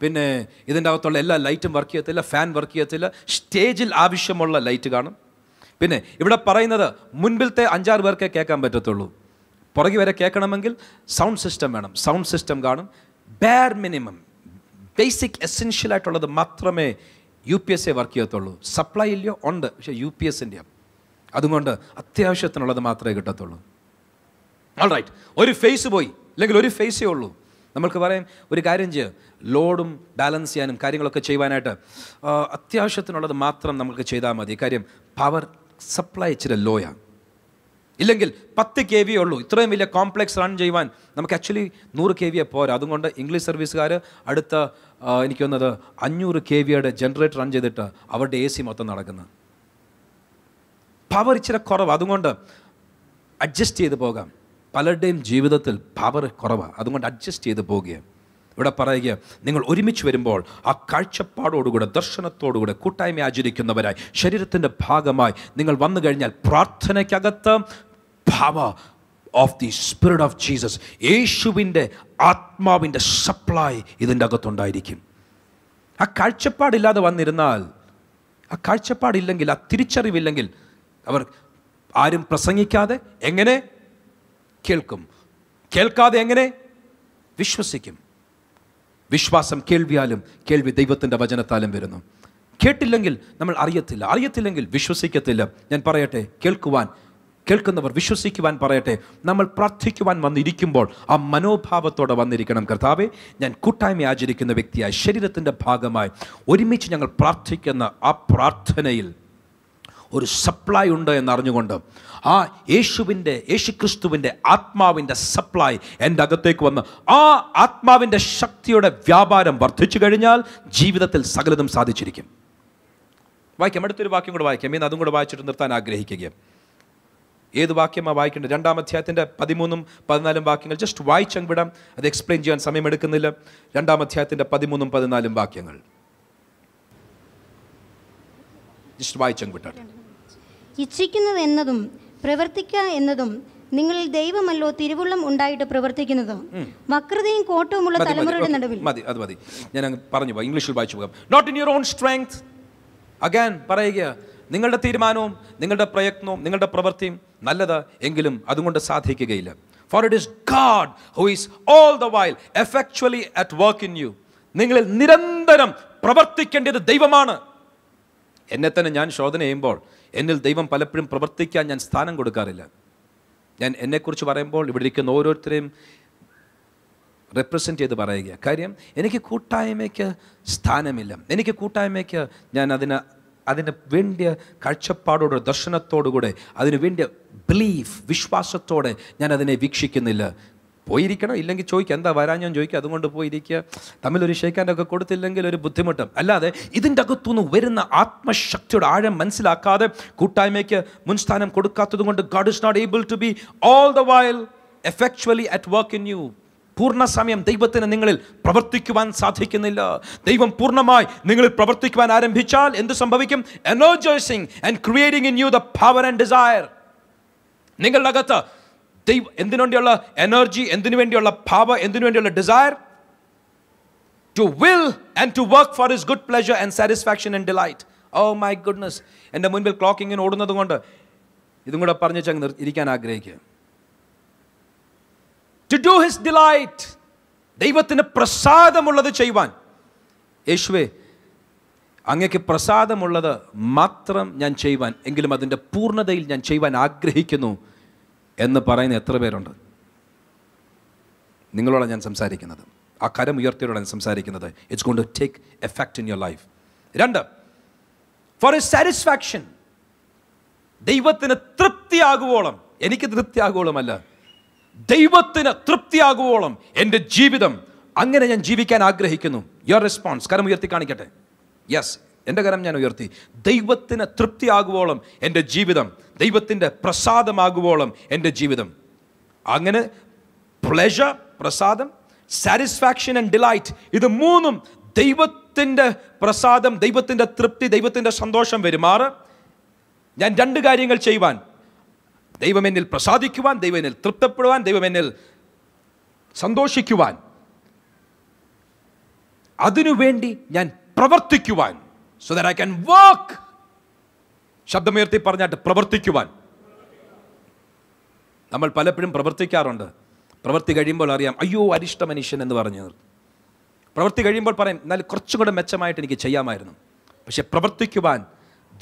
പിന്നെ ഇതിൻ്റെ അകത്തുള്ള എല്ലാ ലൈറ്റും വർക്ക് ചെയ്യത്തില്ല, ഫാൻ വർക്ക് ചെയ്യത്തില്ല, സ്റ്റേജിൽ ആവശ്യമുള്ള ലൈറ്റ് കാണും. പിന്നെ ഇവിടെ പറയുന്നത് മുൻപിലത്തെ അഞ്ചാറ് പേർക്കേ കേൾക്കാൻ പറ്റത്തുള്ളൂ, പുറകെ വരെ കേൾക്കണമെങ്കിൽ സൗണ്ട് സിസ്റ്റം വേണം, സൗണ്ട് സിസ്റ്റം കാണും. ബെയർ മിനിമം ബേസിക് എസെൻഷ്യൽ ആയിട്ടുള്ളത് മാത്രമേ U P S a work ചെയ്യത്തുള്ളൂ. സപ്ലൈ ഇല്ലയോ? ഉണ്ട്, പക്ഷേ യു പി എസിൻ്റെ, അതുകൊണ്ട് അത്യാവശ്യത്തിനുള്ളത് മാത്രമേ കിട്ടത്തുള്ളൂ. ഓൾ റൈറ്റ്, ഒരു ഫേസ് പോയി, അല്ലെങ്കിൽ ഒരു ഫേസേ ഉള്ളൂ. നമ്മൾക്ക് പറയാം, ഒരു കാര്യം ചെയ്യുക, ലോഡും ബാലൻസ് ചെയ്യാനും കാര്യങ്ങളൊക്കെ ചെയ്യുവാനായിട്ട് അത്യാവശ്യത്തിനുള്ളത് മാത്രം നമുക്ക് ചെയ്താൽ മതി. കാര്യം പവർ സപ്ലൈ ഇച്ചിരി ലോയാണ്, ഇല്ലെങ്കിൽ പത്ത് കെ വി ഉള്ളൂ. ഇത്രയും വലിയ കോംപ്ലക്സ് റൺ ചെയ്യുവാൻ നമുക്ക് ആക്ച്വലി നൂറ് കെ വിയെ പോരാ. അതുകൊണ്ട് ഇംഗ്ലീഷ് സർവീസുകാർ അടുത്ത എനിക്ക് വന്നത് അഞ്ഞൂറ് കെ വിയുടെ ജനറേറ്റർ റൺ ചെയ്തിട്ട് അവരുടെ എ സി മൊത്തം നടക്കുന്നത്. പവർ ഇച്ചിരി കുറവ്, അതുകൊണ്ട് അഡ്ജസ്റ്റ് ചെയ്ത് പോകാം. പലരുടെയും ജീവിതത്തിൽ പവർ കുറവാണ്, അതുകൊണ്ട് അഡ്ജസ്റ്റ് ചെയ്ത് പോകുകയാണ്. ഇവിടെ പറയുക, നിങ്ങൾ ഒരുമിച്ച് വരുമ്പോൾ ആ കാഴ്ചപ്പാടോടുകൂടെ, ദർശനത്തോടുകൂടെ കൂട്ടായ്മ ആചരിക്കുന്നവരായി, ശരീരത്തിൻ്റെ ഭാഗമായി നിങ്ങൾ വന്നു കഴിഞ്ഞാൽ, പ്രാർത്ഥനയ്ക്കകത്ത് power of the spirit of Jesus, യേശുവിൻ്റെ ആത്മാവിൻ്റെ സപ്ലൈ ഇതിൻ്റെ അകത്തുണ്ടായിരിക്കും. ആ കാഴ്ചപ്പാടില്ലാതെ വന്നിരുന്നാൽ, ആ കാഴ്ചപ്പാടില്ലെങ്കിൽ, ആ തിരിച്ചറിവില്ലെങ്കിൽ, അവർ ആരും പ്രസംഗിക്കാതെ എങ്ങനെ കേൾക്കും? കേൾക്കാതെ എങ്ങനെ വിശ്വസിക്കും? വിശ്വാസം കേൾവിയാലും, കേൾവി ദൈവത്തിൻ്റെ വചനത്താലും വരുന്നു. കേട്ടില്ലെങ്കിൽ നമ്മൾ അറിയത്തില്ല, അറിയത്തില്ലെങ്കിൽ വിശ്വസിക്കത്തില്ല. ഞാൻ പറയട്ടെ, കേൾക്കുവാൻ കേൾക്കുന്നവർ വിശ്വസിക്കുവാൻ പറയട്ടെ. നമ്മൾ പ്രാർത്ഥിക്കുവാൻ വന്നിരിക്കുമ്പോൾ ആ മനോഭാവത്തോടെ വന്നിരിക്കണം. കർത്താവേ, ഞാൻ കൂട്ടായ്മ ആചരിക്കുന്ന വ്യക്തിയായി, ശരീരത്തിൻ്റെ ഭാഗമായി ഒരുമിച്ച് ഞങ്ങൾ പ്രാർത്ഥിക്കുന്ന ആ പ്രാർത്ഥനയിൽ ഒരു സപ്ലൈ ഉണ്ട് എന്നറിഞ്ഞുകൊണ്ട് ആ യേശുവിൻ്റെ, യേശുക്രിസ്തുവിൻ്റെ ആത്മാവിൻ്റെ സപ്ലൈ എൻ്റെ അകത്തേക്ക് വന്ന് ആ ആത്മാവിൻ്റെ ശക്തിയുടെ വ്യാപാരം വർദ്ധിച്ചു കഴിഞ്ഞാൽ ജീവിതത്തിൽ സകലതും സാധിച്ചിരിക്കും. വായിക്കാം, അടുത്തൊരു വാക്യം കൂടെ വായിക്കാം. ഇന്ന് അതും കൂടെ വായിച്ചിട്ട് നിർത്താൻ ആഗ്രഹിക്കുക. ഏത് വാക്യമാണ് വായിക്കേണ്ടത്? രണ്ടാം അധ്യായത്തിൻ്റെ പതിമൂന്നും പതിനാലും വാക്യങ്ങൾ ജസ്റ്റ് വായിച്ചങ്ങ് വിടാം. അത് എക്സ്പ്ലെയിൻ ചെയ്യാൻ സമയമെടുക്കുന്നില്ല. രണ്ടാം അധ്യായത്തിൻ്റെ പതിമൂന്നും പതിനാലും വാക്യങ്ങൾ ജസ്റ്റ് വായിച്ചങ്ങ് വിട്ടാൽ. ഇച്ഛിക്കുന്നത് എന്നതും പ്രവർത്തിക്കുക എന്നതും നിങ്ങളിൽ ദൈവമല്ലോ തിരുവുള്ളം ഉണ്ടായിട്ട് പ്രവർത്തിക്കുന്നത്. വക്രതയും കോട്ടവുമുള്ള തലമുറയുടെ നടുവിൽ. മതി, അത് മതി. ഞാൻ പറഞ്ഞു ഇംഗ്ലീഷിൽ വായിച്ചു പോകാം. Not in your own strength. Again പറയുക, നിങ്ങളുടെ തീരുമാനവും നിങ്ങളുടെ പ്രയത്നവും നിങ്ങളുടെ പ്രവൃത്തിയും നല്ലത് എങ്കിലും അതുകൊണ്ട് സാധിക്കുകയില്ല. For it is God who is all the while effectually at work in you. നിങ്ങളിൽ നിരന്തരം പ്രവർത്തിക്കേണ്ടത് ദൈവമാണ്. എന്നെ തന്നെ ഞാൻ ശോധന ചെയ്യുമ്പോൾ എന്നിൽ ദൈവം പലപ്പോഴും പ്രവർത്തിക്കാൻ ഞാൻ സ്ഥാനം കൊടുക്കാറില്ല. ഞാൻ എന്നെക്കുറിച്ച് പറയുമ്പോൾ ഇവിടെ ഇരിക്കുന്ന ഓരോരുത്തരെയും റെപ്രസെൻ്റ് ചെയ്ത് പറയുക. കാര്യം എനിക്ക് കൂട്ടായ്മയ്ക്ക് സ്ഥാനമില്ല, എനിക്ക് കൂട്ടായ്മയ്ക്ക് ഞാൻ അതിന് അതിന് വേണ്ടിയ കാഴ്ചപ്പാടോടെ, ദർശനത്തോടുകൂടെ, അതിന് വേണ്ടിയ ബിലീഫ്, വിശ്വാസത്തോടെ ഞാൻ അതിനെ വീക്ഷിക്കുന്നില്ല. പോയിരിക്കണം, ഇല്ലെങ്കിൽ ചോദിക്കുക, എന്താ വരാൻ ഞാൻ ചോദിക്കുക, അതുകൊണ്ട് പോയിരിക്കുക. തമ്മിലൊരു ഷെയ്ക്കാൻ്റെയൊക്കെ കൊടുത്തില്ലെങ്കിൽ ഒരു ബുദ്ധിമുട്ടും. അല്ലാതെ ഇതിൻ്റെ അകത്തുനിന്ന് വരുന്ന ആത്മശക്തിയുടെ ആഴം മനസ്സിലാക്കാതെ കൂട്ടായ്മയ്ക്ക് മുൻസ്ഥാനം കൊടുക്കാത്തത് കൊണ്ട് God is not able to be all the while effectually at work in you. പൂർണ്ണസമയം ദൈവത്തിന് നിങ്ങളിൽ പ്രവർത്തിക്കുവാൻ സാധിക്കുന്നില്ല. ദൈവം പൂർണ്ണമായി നിങ്ങളിൽ പ്രവർത്തിക്കുവാൻ ആരംഭിച്ചാൽ എന്ത് സംഭവിക്കും? Energising and creating in you the power and desire. നിങ്ങളുടെ അകത്ത് ദൈവം എന്തിനു വേണ്ടിയുള്ള എനർജി, എന്തിനു വേണ്ടിയുള്ള പവർ, എന്തിനു വേണ്ടിയുള്ള desire? To will and to work for his good pleasure and satisfaction and delight. Oh my goodness, എൻ്റെ മുൻപിൽ ക്ലോക്ക് ഇങ്ങനെ ഓടുന്നത് കൊണ്ട് ഇതും കൂടെ പറഞ്ഞ് ചങ്ങ് ഇരിക്കാൻ ആഗ്രഹിക്കുക. To do his delight, ദൈവത്തിന് പ്രസാദമുള്ളത് ചെയ്യുവാൻ. യേശുവേ, അങ്ങേക്ക് പ്രസാദമുള്ളത് മാത്രം ഞാൻ ചെയ്യുവാൻ, എങ്കിലും അതിൻ്റെ പൂർണ്ണതയിൽ ഞാൻ ചെയ്യുവാൻ ആഗ്രഹിക്കുന്നു എന്ന് പറയുന്ന എത്ര പേരുണ്ട്? നിങ്ങളോടാണ് ഞാൻ സംസാരിക്കുന്നത്, ആ കരം ഉയർത്തിയോടാണ് സംസാരിക്കുന്നത്. It's going to take effect in your life. രണ്ട്, ഫോർ ഹിസ് സാറ്റിസ്ഫാക്ഷൻ. ദൈവത്തിന് തൃപ്തിയാകുവോളം, എനിക്ക് തൃപ്തിയാകുവോളമല്ല, ദൈവത്തിന് തൃപ്തിയാകുവോളം എൻ്റെ ജീവിതം അങ്ങനെ ഞാൻ ജീവിക്കാൻ ആഗ്രഹിക്കുന്നു. യുവർ റെസ്പോൺസ്, കരം ഉയർത്തി കാണിക്കട്ടെ. യെസ്, എൻ്റെ കരം ഞാൻ ഉയർത്തി. ദൈവത്തിന് തൃപ്തിയാകുവോളം എൻ്റെ ജീവിതം, ദൈവത്തിൻ്റെ പ്രസാദമാകുവോളം എൻ്റെ ജീവിതം അങ്ങനെ പ്ലഷർ, പ്രസാദം, സാറ്റിസ്ഫാക്ഷൻ ആൻഡ് ഡിലൈറ്റ്. ഇത് മൂന്നും ദൈവത്തിൻ്റെ പ്രസാദം, ദൈവത്തിൻ്റെ തൃപ്തി, ദൈവത്തിൻ്റെ സന്തോഷം വരുമാറ് ഞാൻ രണ്ട് കാര്യങ്ങൾ ചെയ്യുവാൻ. ദൈവം എന്നിൽ പ്രസാദിക്കുവാൻ, ദൈവം എന്നിൽ തൃപ്തപ്പെടുവാൻ, ദൈവം എന്നിൽ സന്തോഷിക്കുവാൻ, അതിനുവേണ്ടി ഞാൻ പ്രവർത്തിക്കുവാൻ. So that I can work. ശബ്ദമുയർത്തി പറഞ്ഞാട്ട് പ്രവർത്തിക്കുവാൻ. നമ്മൾ പലപ്പോഴും പ്രവർത്തിക്കാറുണ്ട്. പ്രവർത്തി കഴിയുമ്പോൾ അറിയാം, അയ്യോ അരിഷ്ട മനുഷ്യൻ എന്ന് പറഞ്ഞു. പ്രവർത്തി കഴിയുമ്പോൾ പറയും, എന്നാലും കുറച്ചും കൂടെ മെച്ചമായിട്ട് എനിക്ക് ചെയ്യാമായിരുന്നു. പക്ഷെ പ്രവർത്തിക്കുവാൻ,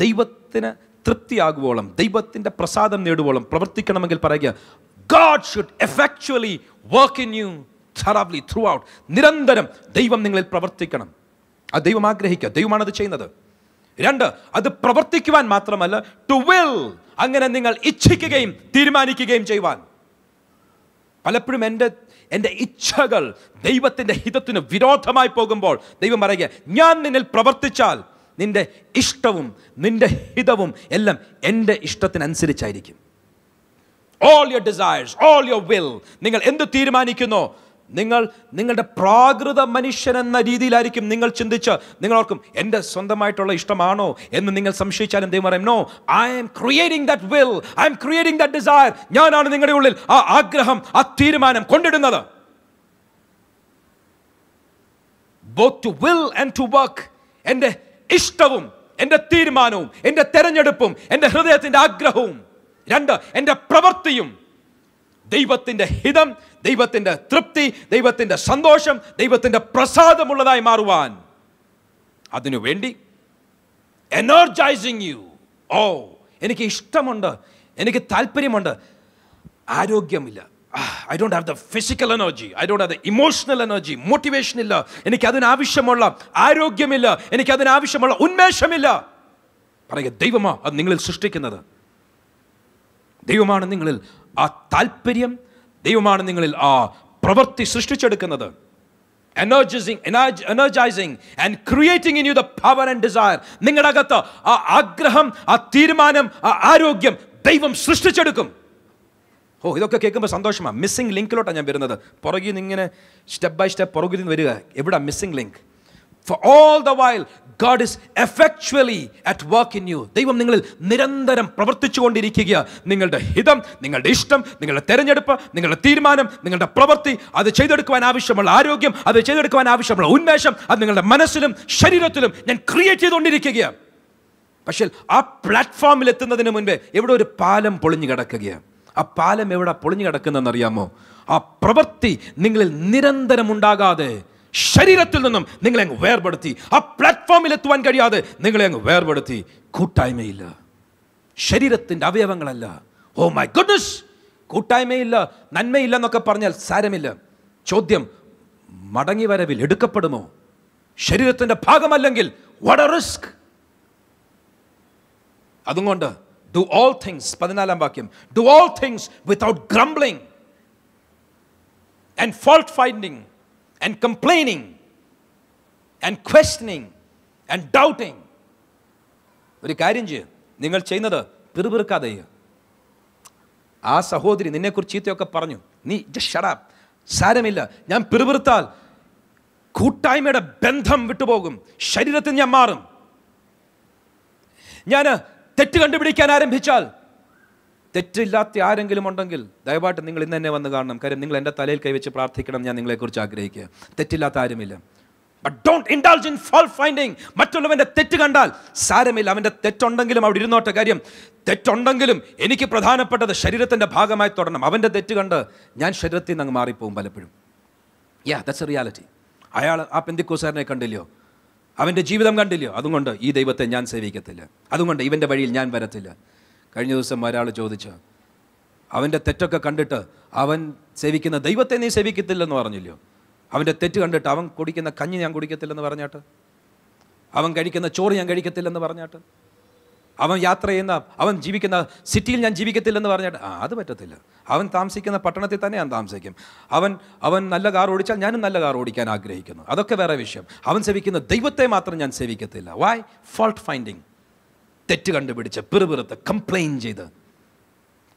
ദൈവത്തിന് തൃപ്തിയാകുവോളം, ദൈവത്തിൻ്റെ പ്രസാദം നേടുവോളം പ്രവർത്തിക്കണമെങ്കിൽ പറയുക, God should effectually work in you thoroughly throughout. നിരന്തരം ദൈവം നിങ്ങളിൽ പ്രവർത്തിക്കണം. അത് ദൈവം ആഗ്രഹിക്കുക, ദൈവമാണത് ചെയ്യുന്നത്. രണ്ട്, അത് പ്രവർത്തിക്കുവാൻ മാത്രമല്ല, ടു വിൽ, അങ്ങനെ നിങ്ങൾ ഇച്ഛിക്കുകയും തീരുമാനിക്കുകയും ചെയ്യുവാൻ. പലപ്പോഴും എൻ്റെ എൻ്റെ ഇച്ഛകൾ ദൈവത്തിൻ്റെ ഹിതത്തിന് വിരോധമായി പോകുമ്പോൾ ദൈവം പറയുക, ഞാൻ നിന്നിൽ പ്രവർത്തിച്ചാൽ നിൻ്റെ ഇഷ്ടവും നിൻ്റെ ഹിതവും എല്ലാം എൻ്റെ ഇഷ്ടത്തിനനുസരിച്ചായിരിക്കും. All your desires, all your will. നിങ്ങൾ എന്ത് തീരുമാനിക്കുന്നോ, നിങ്ങൾ നിങ്ങളുടെ പ്രാകൃത മനുഷ്യനെന്ന രീതിയിലായിരിക്കും നിങ്ങൾ ചിന്തിച്ച്. നിങ്ങളോർക്കും, എൻ്റെ സ്വന്തമായിട്ടുള്ള ഇഷ്ടമാണോ എന്ന് നിങ്ങൾ സംശയിച്ചാലും ദൈവം പറയും, no, I am creating that will, I am creating that desire. ഞാനാണ് നിങ്ങളുടെ ഉള്ളിൽ ആ ആഗ്രഹം, ആ തീരുമാനം കൊണ്ടിടുന്നത്. Both to will and to work. എൻ്റെ ഇഷ്ടവും എൻ്റെ തീരുമാനവും എൻ്റെ തെരഞ്ഞെടുപ്പും എൻ്റെ ഹൃദയത്തിൻ്റെ ആഗ്രഹവും, രണ്ട്, എൻ്റെ പ്രവൃത്തിയും ദൈവത്തിൻ്റെ ഹിതം, ദൈവത്തിൻ്റെ തൃപ്തി, ദൈവത്തിൻ്റെ സന്തോഷം, ദൈവത്തിൻ്റെ പ്രസാദമുള്ളതായി മാറുവാൻ, അതിനുവേണ്ടി എനർജൈസിങ് യു. ഓ, എനിക്ക് ഇഷ്ടമുണ്ട്, I don't have the physical energy. I don't have the emotional energy. Motivation illa. Enikadun avishamalla. Arogyam illa. Enikadun avishamalla. Unmesham illa. Parayya Devama adu ningalil srishtikkunnathu. Devamanu ningalil aa thalparyam. Devamanu ningalil aa pravarthi srishtichedukkunnathu. Energizing, energizing and creating in you the power and desire. Ningalde agathe aa agraham, aa theermanam, aa arogyam Devam srishtichedukkum. Oh, this is a missing link. Step by step, a missing link. For all the while, God is effectually at work in you. Devam ningal nirandaram pravartichukondirikkuka. Ningalde hidam, ningalde ishtam, ningalde theranjeduppu, ningalde theermanam, ningalde pravarthi adu cheydedukkuvan avashyamamulla aarogyam, adu cheydedukkuvan avashyamamulla unmesham, adu ningalde manasilum shareerathilum njan create cheyikondirikkuka. പക്ഷേ ആ പ്ലാറ്റ്ഫോമിൽ എത്തുന്നതിന് മുൻപേ എവിടെ ഒരു പാലം പൊളിഞ്ഞു കിടക്കുകയാണ്. ആ പാലം എവിടെ പൊളിഞ്ഞു കിടക്കുന്നതെന്ന് അറിയാമോ? ആ പ്രവൃത്തി നിങ്ങളിൽ നിരന്തരം ഉണ്ടാകാതെ ശരീരത്തിൽ നിന്നും നിങ്ങളെ അങ്ങ് വേർപെടുത്തി, ആ പ്ലാറ്റ്ഫോമിൽ എത്തുവാൻ കഴിയാതെ നിങ്ങളെ അങ്ങ് വേർപെടുത്തി. കൂട്ടായ്മയില്ല, ശരീരത്തിൻ്റെ അവയവങ്ങളല്ല. ഓ മൈ ഗുഡ്നസ്, കൂട്ടായ്മയില്ല, നന്മയില്ല എന്നൊക്കെ പറഞ്ഞാൽ സാരമില്ല. ചോദ്യം, മടങ്ങി വരവിൽ എടുക്കപ്പെടുമോ? ശരീരത്തിൻ്റെ ഭാഗമല്ലെങ്കിൽ വാട്ട് എ റിസ്ക്. അതുകൊണ്ട് do all things, പതിനാലാം വാക്യം, do all things without grumbling and fault finding and complaining and questioning and doubting. ഒരു കാര്യം ചെയ്യ്, നിങ്ങൾ ചെയ്യുന്നത് പിറുപിറുക്കാതെ. ആ സഹോദരി നിന്നെക്കുറിച്ച് ചീത്തയൊക്കെ പറഞ്ഞു, നീ ജസ്റ്റ് ഷട്ട് അപ്പ്, സാരമില്ല, ഞാൻ പിറുപിറുത്താൽ കൂട്ടായ്മയുടെ ബന്ധം വിട്ടുപോകും, ശരീരത്തിൽ ഞാൻ മാറും, ഞാൻ തെറ്റ് കണ്ടുപിടിക്കാൻ ആരംഭിച്ചാൽ. തെറ്റില്ലാത്ത ആരെങ്കിലും ഉണ്ടെങ്കിൽ ദയവായിട്ട് നിങ്ങൾ ഇന്ന് തന്നെ വന്ന് കാണണം. കാര്യം നിങ്ങൾ എൻ്റെ തലയിൽ കൈവച്ച് പ്രാർത്ഥിക്കണം, ഞാൻ നിങ്ങളെക്കുറിച്ച് ആഗ്രഹിക്കുക. തെറ്റില്ലാത്ത ആരുമില്ല. But don't indulge in fault finding. മറ്റുള്ളവൻ്റെ തെറ്റ് കണ്ടാൽ സാരമില്ല, അവൻ്റെ തെറ്റുണ്ടെങ്കിലും അവിടെ ഇരുന്നോട്ടെ. കാര്യം തെറ്റുണ്ടെങ്കിലും എനിക്ക് പ്രധാനപ്പെട്ടത് ശരീരത്തിൻ്റെ ഭാഗമായി തുടരണം. അവൻ്റെ തെറ്റ് കണ്ട് ഞാൻ ശരീരത്തിൽ നിന്ന് അങ്ങ് മാറിപ്പോകും പലപ്പോഴും. Yeah, that's a reality. അയാൾ ആ പെന്തിക്കോസാരനെ കണ്ടില്ലയോ? അവൻ്റെ ജീവിതം കണ്ടില്ലയോ? അതുകൊണ്ട് ഈ ദൈവത്തെ ഞാൻ സേവിക്കത്തില്ല, അതുകൊണ്ട് ഇവൻ്റെ വഴിയിൽ ഞാൻ വരത്തില്ല. കഴിഞ്ഞ ദിവസം ഒരാൾ ചോദിച്ചു, അവൻ്റെ തെറ്റൊക്കെ കണ്ടിട്ട് അവൻ സേവിക്കുന്ന ദൈവത്തെ നീ സേവിക്കത്തില്ലെന്ന് പറഞ്ഞില്ലയോ? അവൻ്റെ തെറ്റ് കണ്ടിട്ട് അവൻ കുടിക്കുന്ന കഞ്ഞി ഞാൻ കുടിക്കത്തില്ലെന്ന് പറഞ്ഞാട്ട്, അവൻ കഴിക്കുന്ന ചോറ് ഞാൻ കഴിക്കത്തില്ലെന്ന് പറഞ്ഞാട്ട്, അവൻ യാത്ര ചെയ്യുന്ന, അവൻ ജീവിക്കുന്ന സിറ്റിയിൽ ഞാൻ ജീവിക്കത്തില്ലെന്ന് പറഞ്ഞാട്ട്, ആ അത് പറ്റത്തില്ല. അവൻ താമസിക്കുന്ന പട്ടണത്തിൽ തന്നെ ഞാൻ താമസിക്കും. അവൻ അവൻ നല്ല കാർ ഓടിച്ചാൽ ഞാനും നല്ല കാർ ഓടിക്കാൻ ആഗ്രഹിക്കുന്നു. അതൊക്കെ വേറെ വിഷയം. അവൻ സേവിക്കുന്ന ദൈവത്തെ മാത്രം ഞാൻ സേവിക്കത്തില്ല. വൈ? Fault finding. തെറ്റ് കണ്ടുപിടിച്ച് പിറുപിറുത്ത് കംപ്ലെയിൻ ചെയ്ത്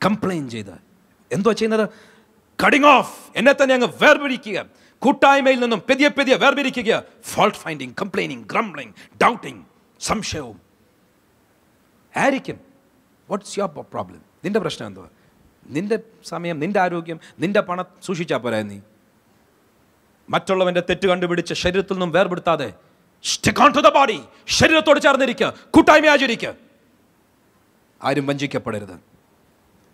കംപ്ലെയിൻ ചെയ്ത് എന്തോ ചെയ്യുന്നത്? കട്ടിങ് ഓഫ്, എന്നെ തന്നെ അങ്ങ് വേർപിരിക്കുക, കൂട്ടായ്മയിൽ നിന്നും പെതിയെ പെതിയെ വേർപിരിക്കുക. Fault finding, complaining, grumbling, doubting, സംശയവും ആയിരിക്കും. What's your problem? നിൻ്റെ പ്രശ്നം എന്തുവാ? നിൻ്റെ സമയം, നിൻ്റെ ആരോഗ്യം, നിൻ്റെ പണം സൂക്ഷിച്ചാൽ പോരാ? നീ മറ്റുള്ളവൻ്റെ തെറ്റ് കണ്ടുപിടിച്ച് ശരീരത്തിൽ നിന്നും വേർപെടുത്താതെ stick on to the body, ശരീരത്തോട് ചേർന്നിരിക്കുക, കൂട്ടായ്മ ആചരിക്കുക, ആരും വഞ്ചിക്കപ്പെടരുത്.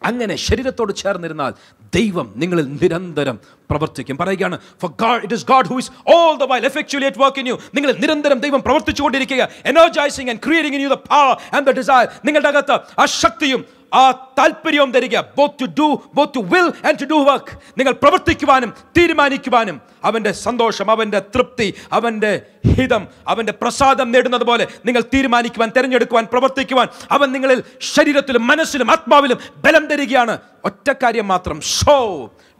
അങ്ങനെ ശരീരത്തോട് ചേർന്നിരുന്നാൽ ദൈവം നിങ്ങളിൽ നിരന്തരം പ്രവർത്തിക്കും. പറയുകയാണ്, for God, it is God who is all the while effectually at work in you. നിങ്ങളിൽ നിരന്തരം ദൈവം പ്രവർത്തിച്ചുകൊണ്ടിരിക്കുക. energizing and creating in you the power and the desire. നിങ്ങളുടെ അകത്ത് ആ ശക്തിയും ആ താല്പര്യവും തരിക. both to do, both to will and to do work. നിങ്ങൾ പ്രവർത്തിക്കുവാനും തീരുമാനിക്കുവാനും അവൻ്റെ സന്തോഷം, അവൻ്റെ തൃപ്തി, അവൻ്റെ ഹിതം, അവൻ്റെ പ്രസാദം നേടുന്നത് പോലെ നിങ്ങൾ തീരുമാനിക്കുവാൻ, തിരഞ്ഞെടുക്കുവാൻ, പ്രവർത്തിക്കുവാൻ അവൻ നിങ്ങളിൽ ശരീരത്തിലും മനസ്സിലും ആത്മാവിലും ബലം തരികയാണ്. ഒറ്റ കാര്യം മാത്രം, so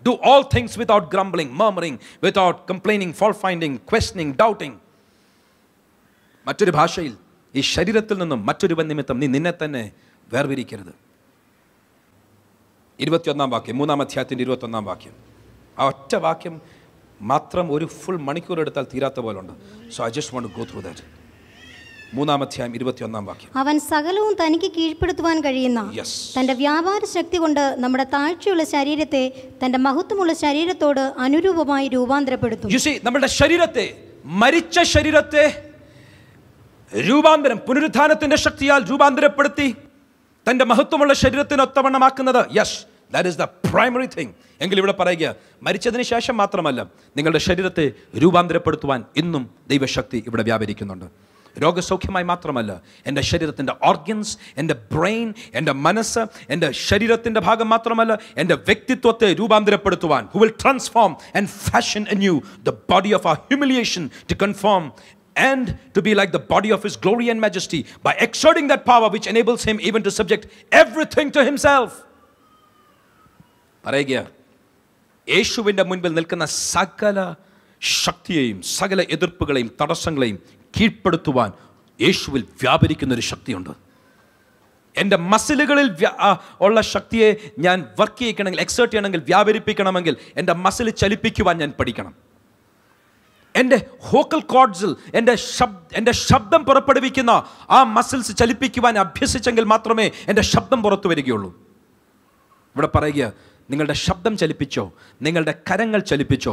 do all things without grumbling, murmuring, without complaining, fault finding, questioning, doubting. മറ്റൊരു ഭാഷയിൽ, ഈ ശരീരത്തിൽ നിന്നും മറ്റൊരു നിമിത്തം നീ നിന്നെ തന്നെ വേർപിരിക്കരുത്. ഇരുപത്തിയൊന്നാം വാക്യം, മൂന്നാം അധ്യായത്തിൻ്റെ ഇരുപത്തൊന്നാം വാക്യം. ആ ഒറ്റ വാക്യം മാത്രം ഒരു ഫുൾ മണിക്കൂർ എടുത്താൽ തീരാത്ത പോലെ ഉണ്ട്. So I just want to go through that. മൂന്നാം അധ്യായം ഇരുപത്തിയൊന്നാം വാക്യം. അവൻ സകലവും തനിക്ക് കീഴ്പ്പെടുത്തുവാൻ കഴിയുന്ന തൻ്റെ വ്യാപാര ശക്തി കൊണ്ട് നമ്മുടെ താഴ്ചയുള്ള ശരീരത്തെ തൻ്റെ മഹത്വമുള്ള ശരീരത്തോട് അനുരൂപമായി രൂപാന്തരപ്പെടുത്തും. യു സീ, നമ്മുടെ ശരീരത്തെ, മരിച്ച ശരീരത്തെ രൂപാന്തരം, പുനരുത്ഥാനത്തിൻ്റെ ശക്തിയാൽ രൂപാന്തരപ്പെടുത്തി തൻ്റെ മഹത്വമുള്ള ശരീരത്തിനൊത്തവണ്ണമാക്കുന്നത്. Yes, that is the primary thing. എങ്കിൽ ഇവിടെ പറയുക, മരിച്ചതിന് ശേഷം മാത്രമല്ല നിങ്ങളുടെ ശരീരത്തെ രൂപാന്തരപ്പെടുത്തുവാൻ ഇന്നും ദൈവശക്തി ഇവിടെ വ്യാപരിക്കുന്നുണ്ട്. രോഗസൗഖ്യമായി മാത്രമല്ല, എൻ്റെ ശരീരത്തിൻ്റെ ഓർഗൻസ്, എൻ്റെ ബ്രെയിൻ, എൻ്റെ മനസ്സ്, എൻ്റെ ശരീരത്തിൻ്റെ ഭാഗം മാത്രമല്ല, എൻ്റെ വ്യക്തിത്വത്തെ രൂപാന്തരപ്പെടുത്തുവാൻ, who will transform and fashion anew the body of our humiliation to conform and to be like the body of his glory and majesty by exerting that power which enables him even to subject everything to himself. Parayya, യേശുവിൻ്റെ മുൻപിൽ നിൽക്കുന്ന സകല ശക്തിയെയും സകല എതിർപ്പുകളെയും തടസ്സങ്ങളെയും കീഴ്പ്പെടുത്തുവാൻ യേശുവിൽ വ്യാപരിക്കുന്നൊരു ശക്തിയുണ്ട്. എൻ്റെ മസിലുകളിൽ ഉള്ള ശക്തിയെ ഞാൻ വർക്ക് ചെയ്യിക്കണമെങ്കിൽ, എക്സേർട്ട് ചെയ്യണമെങ്കിൽ, വ്യാപരിപ്പിക്കണമെങ്കിൽ എൻ്റെ മസിൽ ചലിപ്പിക്കുവാൻ ഞാൻ പഠിക്കണം. എൻ്റെ ഹോക്കൽ കോഡ്സിൽ എൻ്റെ ശബ്ദ എൻ്റെ ശബ്ദം പുറപ്പെടുവിക്കുന്ന ആ മസിൽസ് ചലിപ്പിക്കുവാൻ അഭ്യസിച്ചെങ്കിൽ മാത്രമേ എൻ്റെ ശബ്ദം പുറത്തു വരികയുള്ളൂ. ഇവിടെ പറയുക, നിങ്ങളുടെ ശബ്ദം ചലിപ്പിച്ചോ, നിങ്ങളുടെ കരങ്ങൾ ചലിപ്പിച്ചോ,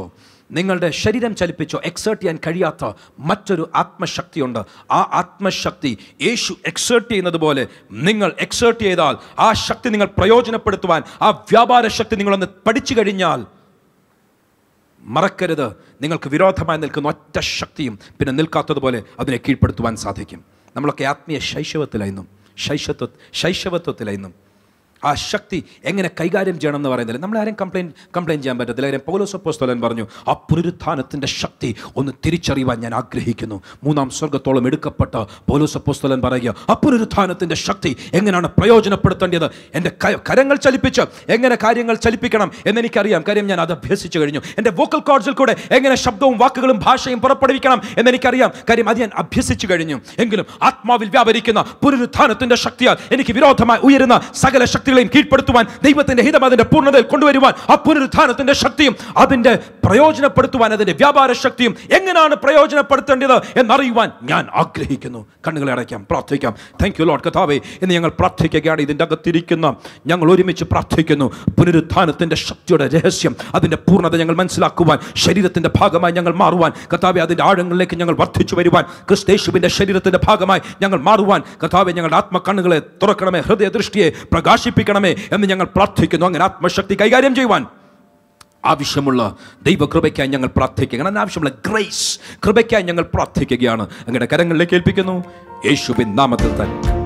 നിങ്ങളുടെ ശരീരം ചലിപ്പിച്ചോ എക്സേർട്ട് ചെയ്യാൻ കഴിയാത്ത മറ്റൊരു ആത്മശക്തിയുണ്ട്. ആ ആത്മശക്തി യേശു എക്സേർട്ട് ചെയ്യുന്നത് പോലെ നിങ്ങൾ എക്സേർട്ട് ചെയ്താൽ, ആ ശക്തി നിങ്ങൾ പ്രയോജനപ്പെടുത്തുവാൻ, ആ വ്യാപാര ശക്തി നിങ്ങളൊന്ന് പഠിച്ചു കഴിഞ്ഞാൽ, മറക്കരുത്, നിങ്ങൾക്ക് വിരോധമായി നിൽക്കുന്ന ഒറ്റ ശക്തിയും പിന്നെ നിൽക്കാത്തതുപോലെ അതിനെ കീഴ്പ്പെടുത്തുവാൻ സാധിക്കും. നമ്മളൊക്കെ ആത്മീയ ശൈശവത്തിലായിരുന്നു, ശൈശത്വ ശൈശവത്വത്തിലായിരുന്നു. ആ ശക്തി എങ്ങനെ കൈകാര്യം ചെയ്യണം എന്ന് പറയുന്നില്ല. നമ്മളാരും കംപ്ലയിൻറ്റ് കംപ്ലയിൻറ്റ് ചെയ്യാൻ പറ്റത്തില്ല. കാര്യം പൗലോസ് അപ്പോസ്തലൻ പറഞ്ഞു, ആ പുനരുത്ഥാനത്തിൻ്റെ ശക്തി ഒന്ന് തിരിച്ചറിയുവാൻ ഞാൻ ആഗ്രഹിക്കുന്നു. മൂന്നാം സ്വർഗത്തോളം എടുക്കപ്പെട്ട പൗലോസ് അപ്പോസ്തലൻ പറയുക, ആ പുനരുത്ഥാനത്തിൻ്റെ ശക്തി എങ്ങനെയാണ് പ്രയോജനപ്പെടുത്തേണ്ടത്, എൻ്റെ കരങ്ങൾ ചലിപ്പിച്ച് എങ്ങനെ കാര്യങ്ങൾ ചലിപ്പിക്കണം എന്നെനിക്കറിയാം. കാര്യം ഞാൻ അത് അഭ്യസിച്ചു കഴിഞ്ഞു. എൻ്റെ വോക്കൽ കോഡ്സിൽ കൂടെ എങ്ങനെ ശബ്ദവും വാക്കുകളും ഭാഷയും പുറപ്പെടുവിക്കണം എന്നെനിക്കറിയാം. കാര്യം അത് ഞാൻ അഭ്യസിച്ചു കഴിഞ്ഞു. എങ്കിലും ആത്മാവിൽ വ്യാപരിക്കുന്ന പുനരുത്ഥാനത്തിൻ്റെ ശക്തിയാൽ എനിക്ക് വിരോധമായി ഉയരുന്ന സകല ശക്തി കീഴ്പ്പെടുത്തുവാൻ, ദൈവത്തിന്റെ ഹിതം അതിന്റെ പൂർണ്ണതയിൽ കൊണ്ടുവരുവാൻ, ആ പുനരുത്ഥാനത്തിന്റെ ശക്തിയും അതിന്റെ പ്രയോജനപ്പെടുത്തുവാൻ, അതിന്റെ വ്യാപാര ശക്തിയും എങ്ങനെയാണ് പ്രയോജനപ്പെടുത്തേണ്ടത് എന്നറിയുവാൻ ഞാൻ ആഗ്രഹിക്കുന്നു. കണ്ണുകളെ അടയ്ക്കാം, പ്രാർത്ഥിക്കാം. Thank you Lord. കർത്താവേ, ഇന്ന് ഞങ്ങൾ പ്രാർത്ഥിക്കുകയാണ്. ഇതിൻ്റെ അകത്തിരിക്കുന്ന ഞങ്ങൾ ഒരുമിച്ച് പ്രാർത്ഥിക്കുന്നു. പുനരുത്ഥാനത്തിന്റെ ശക്തിയുടെ രഹസ്യം, അതിന്റെ പൂർണ്ണത ഞങ്ങൾ മനസ്സിലാക്കുവാൻ, ശരീരത്തിന്റെ ഭാഗമായി ഞങ്ങൾ മാറുവാൻ, കർത്താവേ അതിന്റെ ആഴങ്ങളിലേക്ക് ഞങ്ങൾ വർദ്ധിച്ചു വരുവാൻ, ക്രിസ്തേശുവിന്റെ ശരീരത്തിന്റെ ഭാഗമായി ഞങ്ങൾ മാറുവാൻ, കർത്താവേ ഞങ്ങളുടെ ആത്മകണ്ണുകളെ തുറക്കണമേ, ഹൃദയദൃഷ്ടിയെ പ്രകാശിപ്പിക്കും എന്ന് ഞങ്ങൾ പ്രാർത്ഥിക്കുന്നു. അങ്ങനെ ആത്മശക്തി കൈകാര്യം ചെയ്യുവാൻ ആവശ്യമുള്ള ദൈവകൃപയ്ക്കായി ഞങ്ങൾ പ്രാർത്ഥിക്കുകയാണ്. അങ്ങനെ ആവശ്യമുള്ള ഗ്രേസ്, കൃപയ്ക്കായി ഞങ്ങൾ പ്രാർത്ഥിക്കുകയാണ്. അങ്ങയുടെ കരങ്ങളിലേക്ക് ഏൽപ്പിക്കുന്നു യേശുവിൻ നാമത്തിൽ തന്നെ.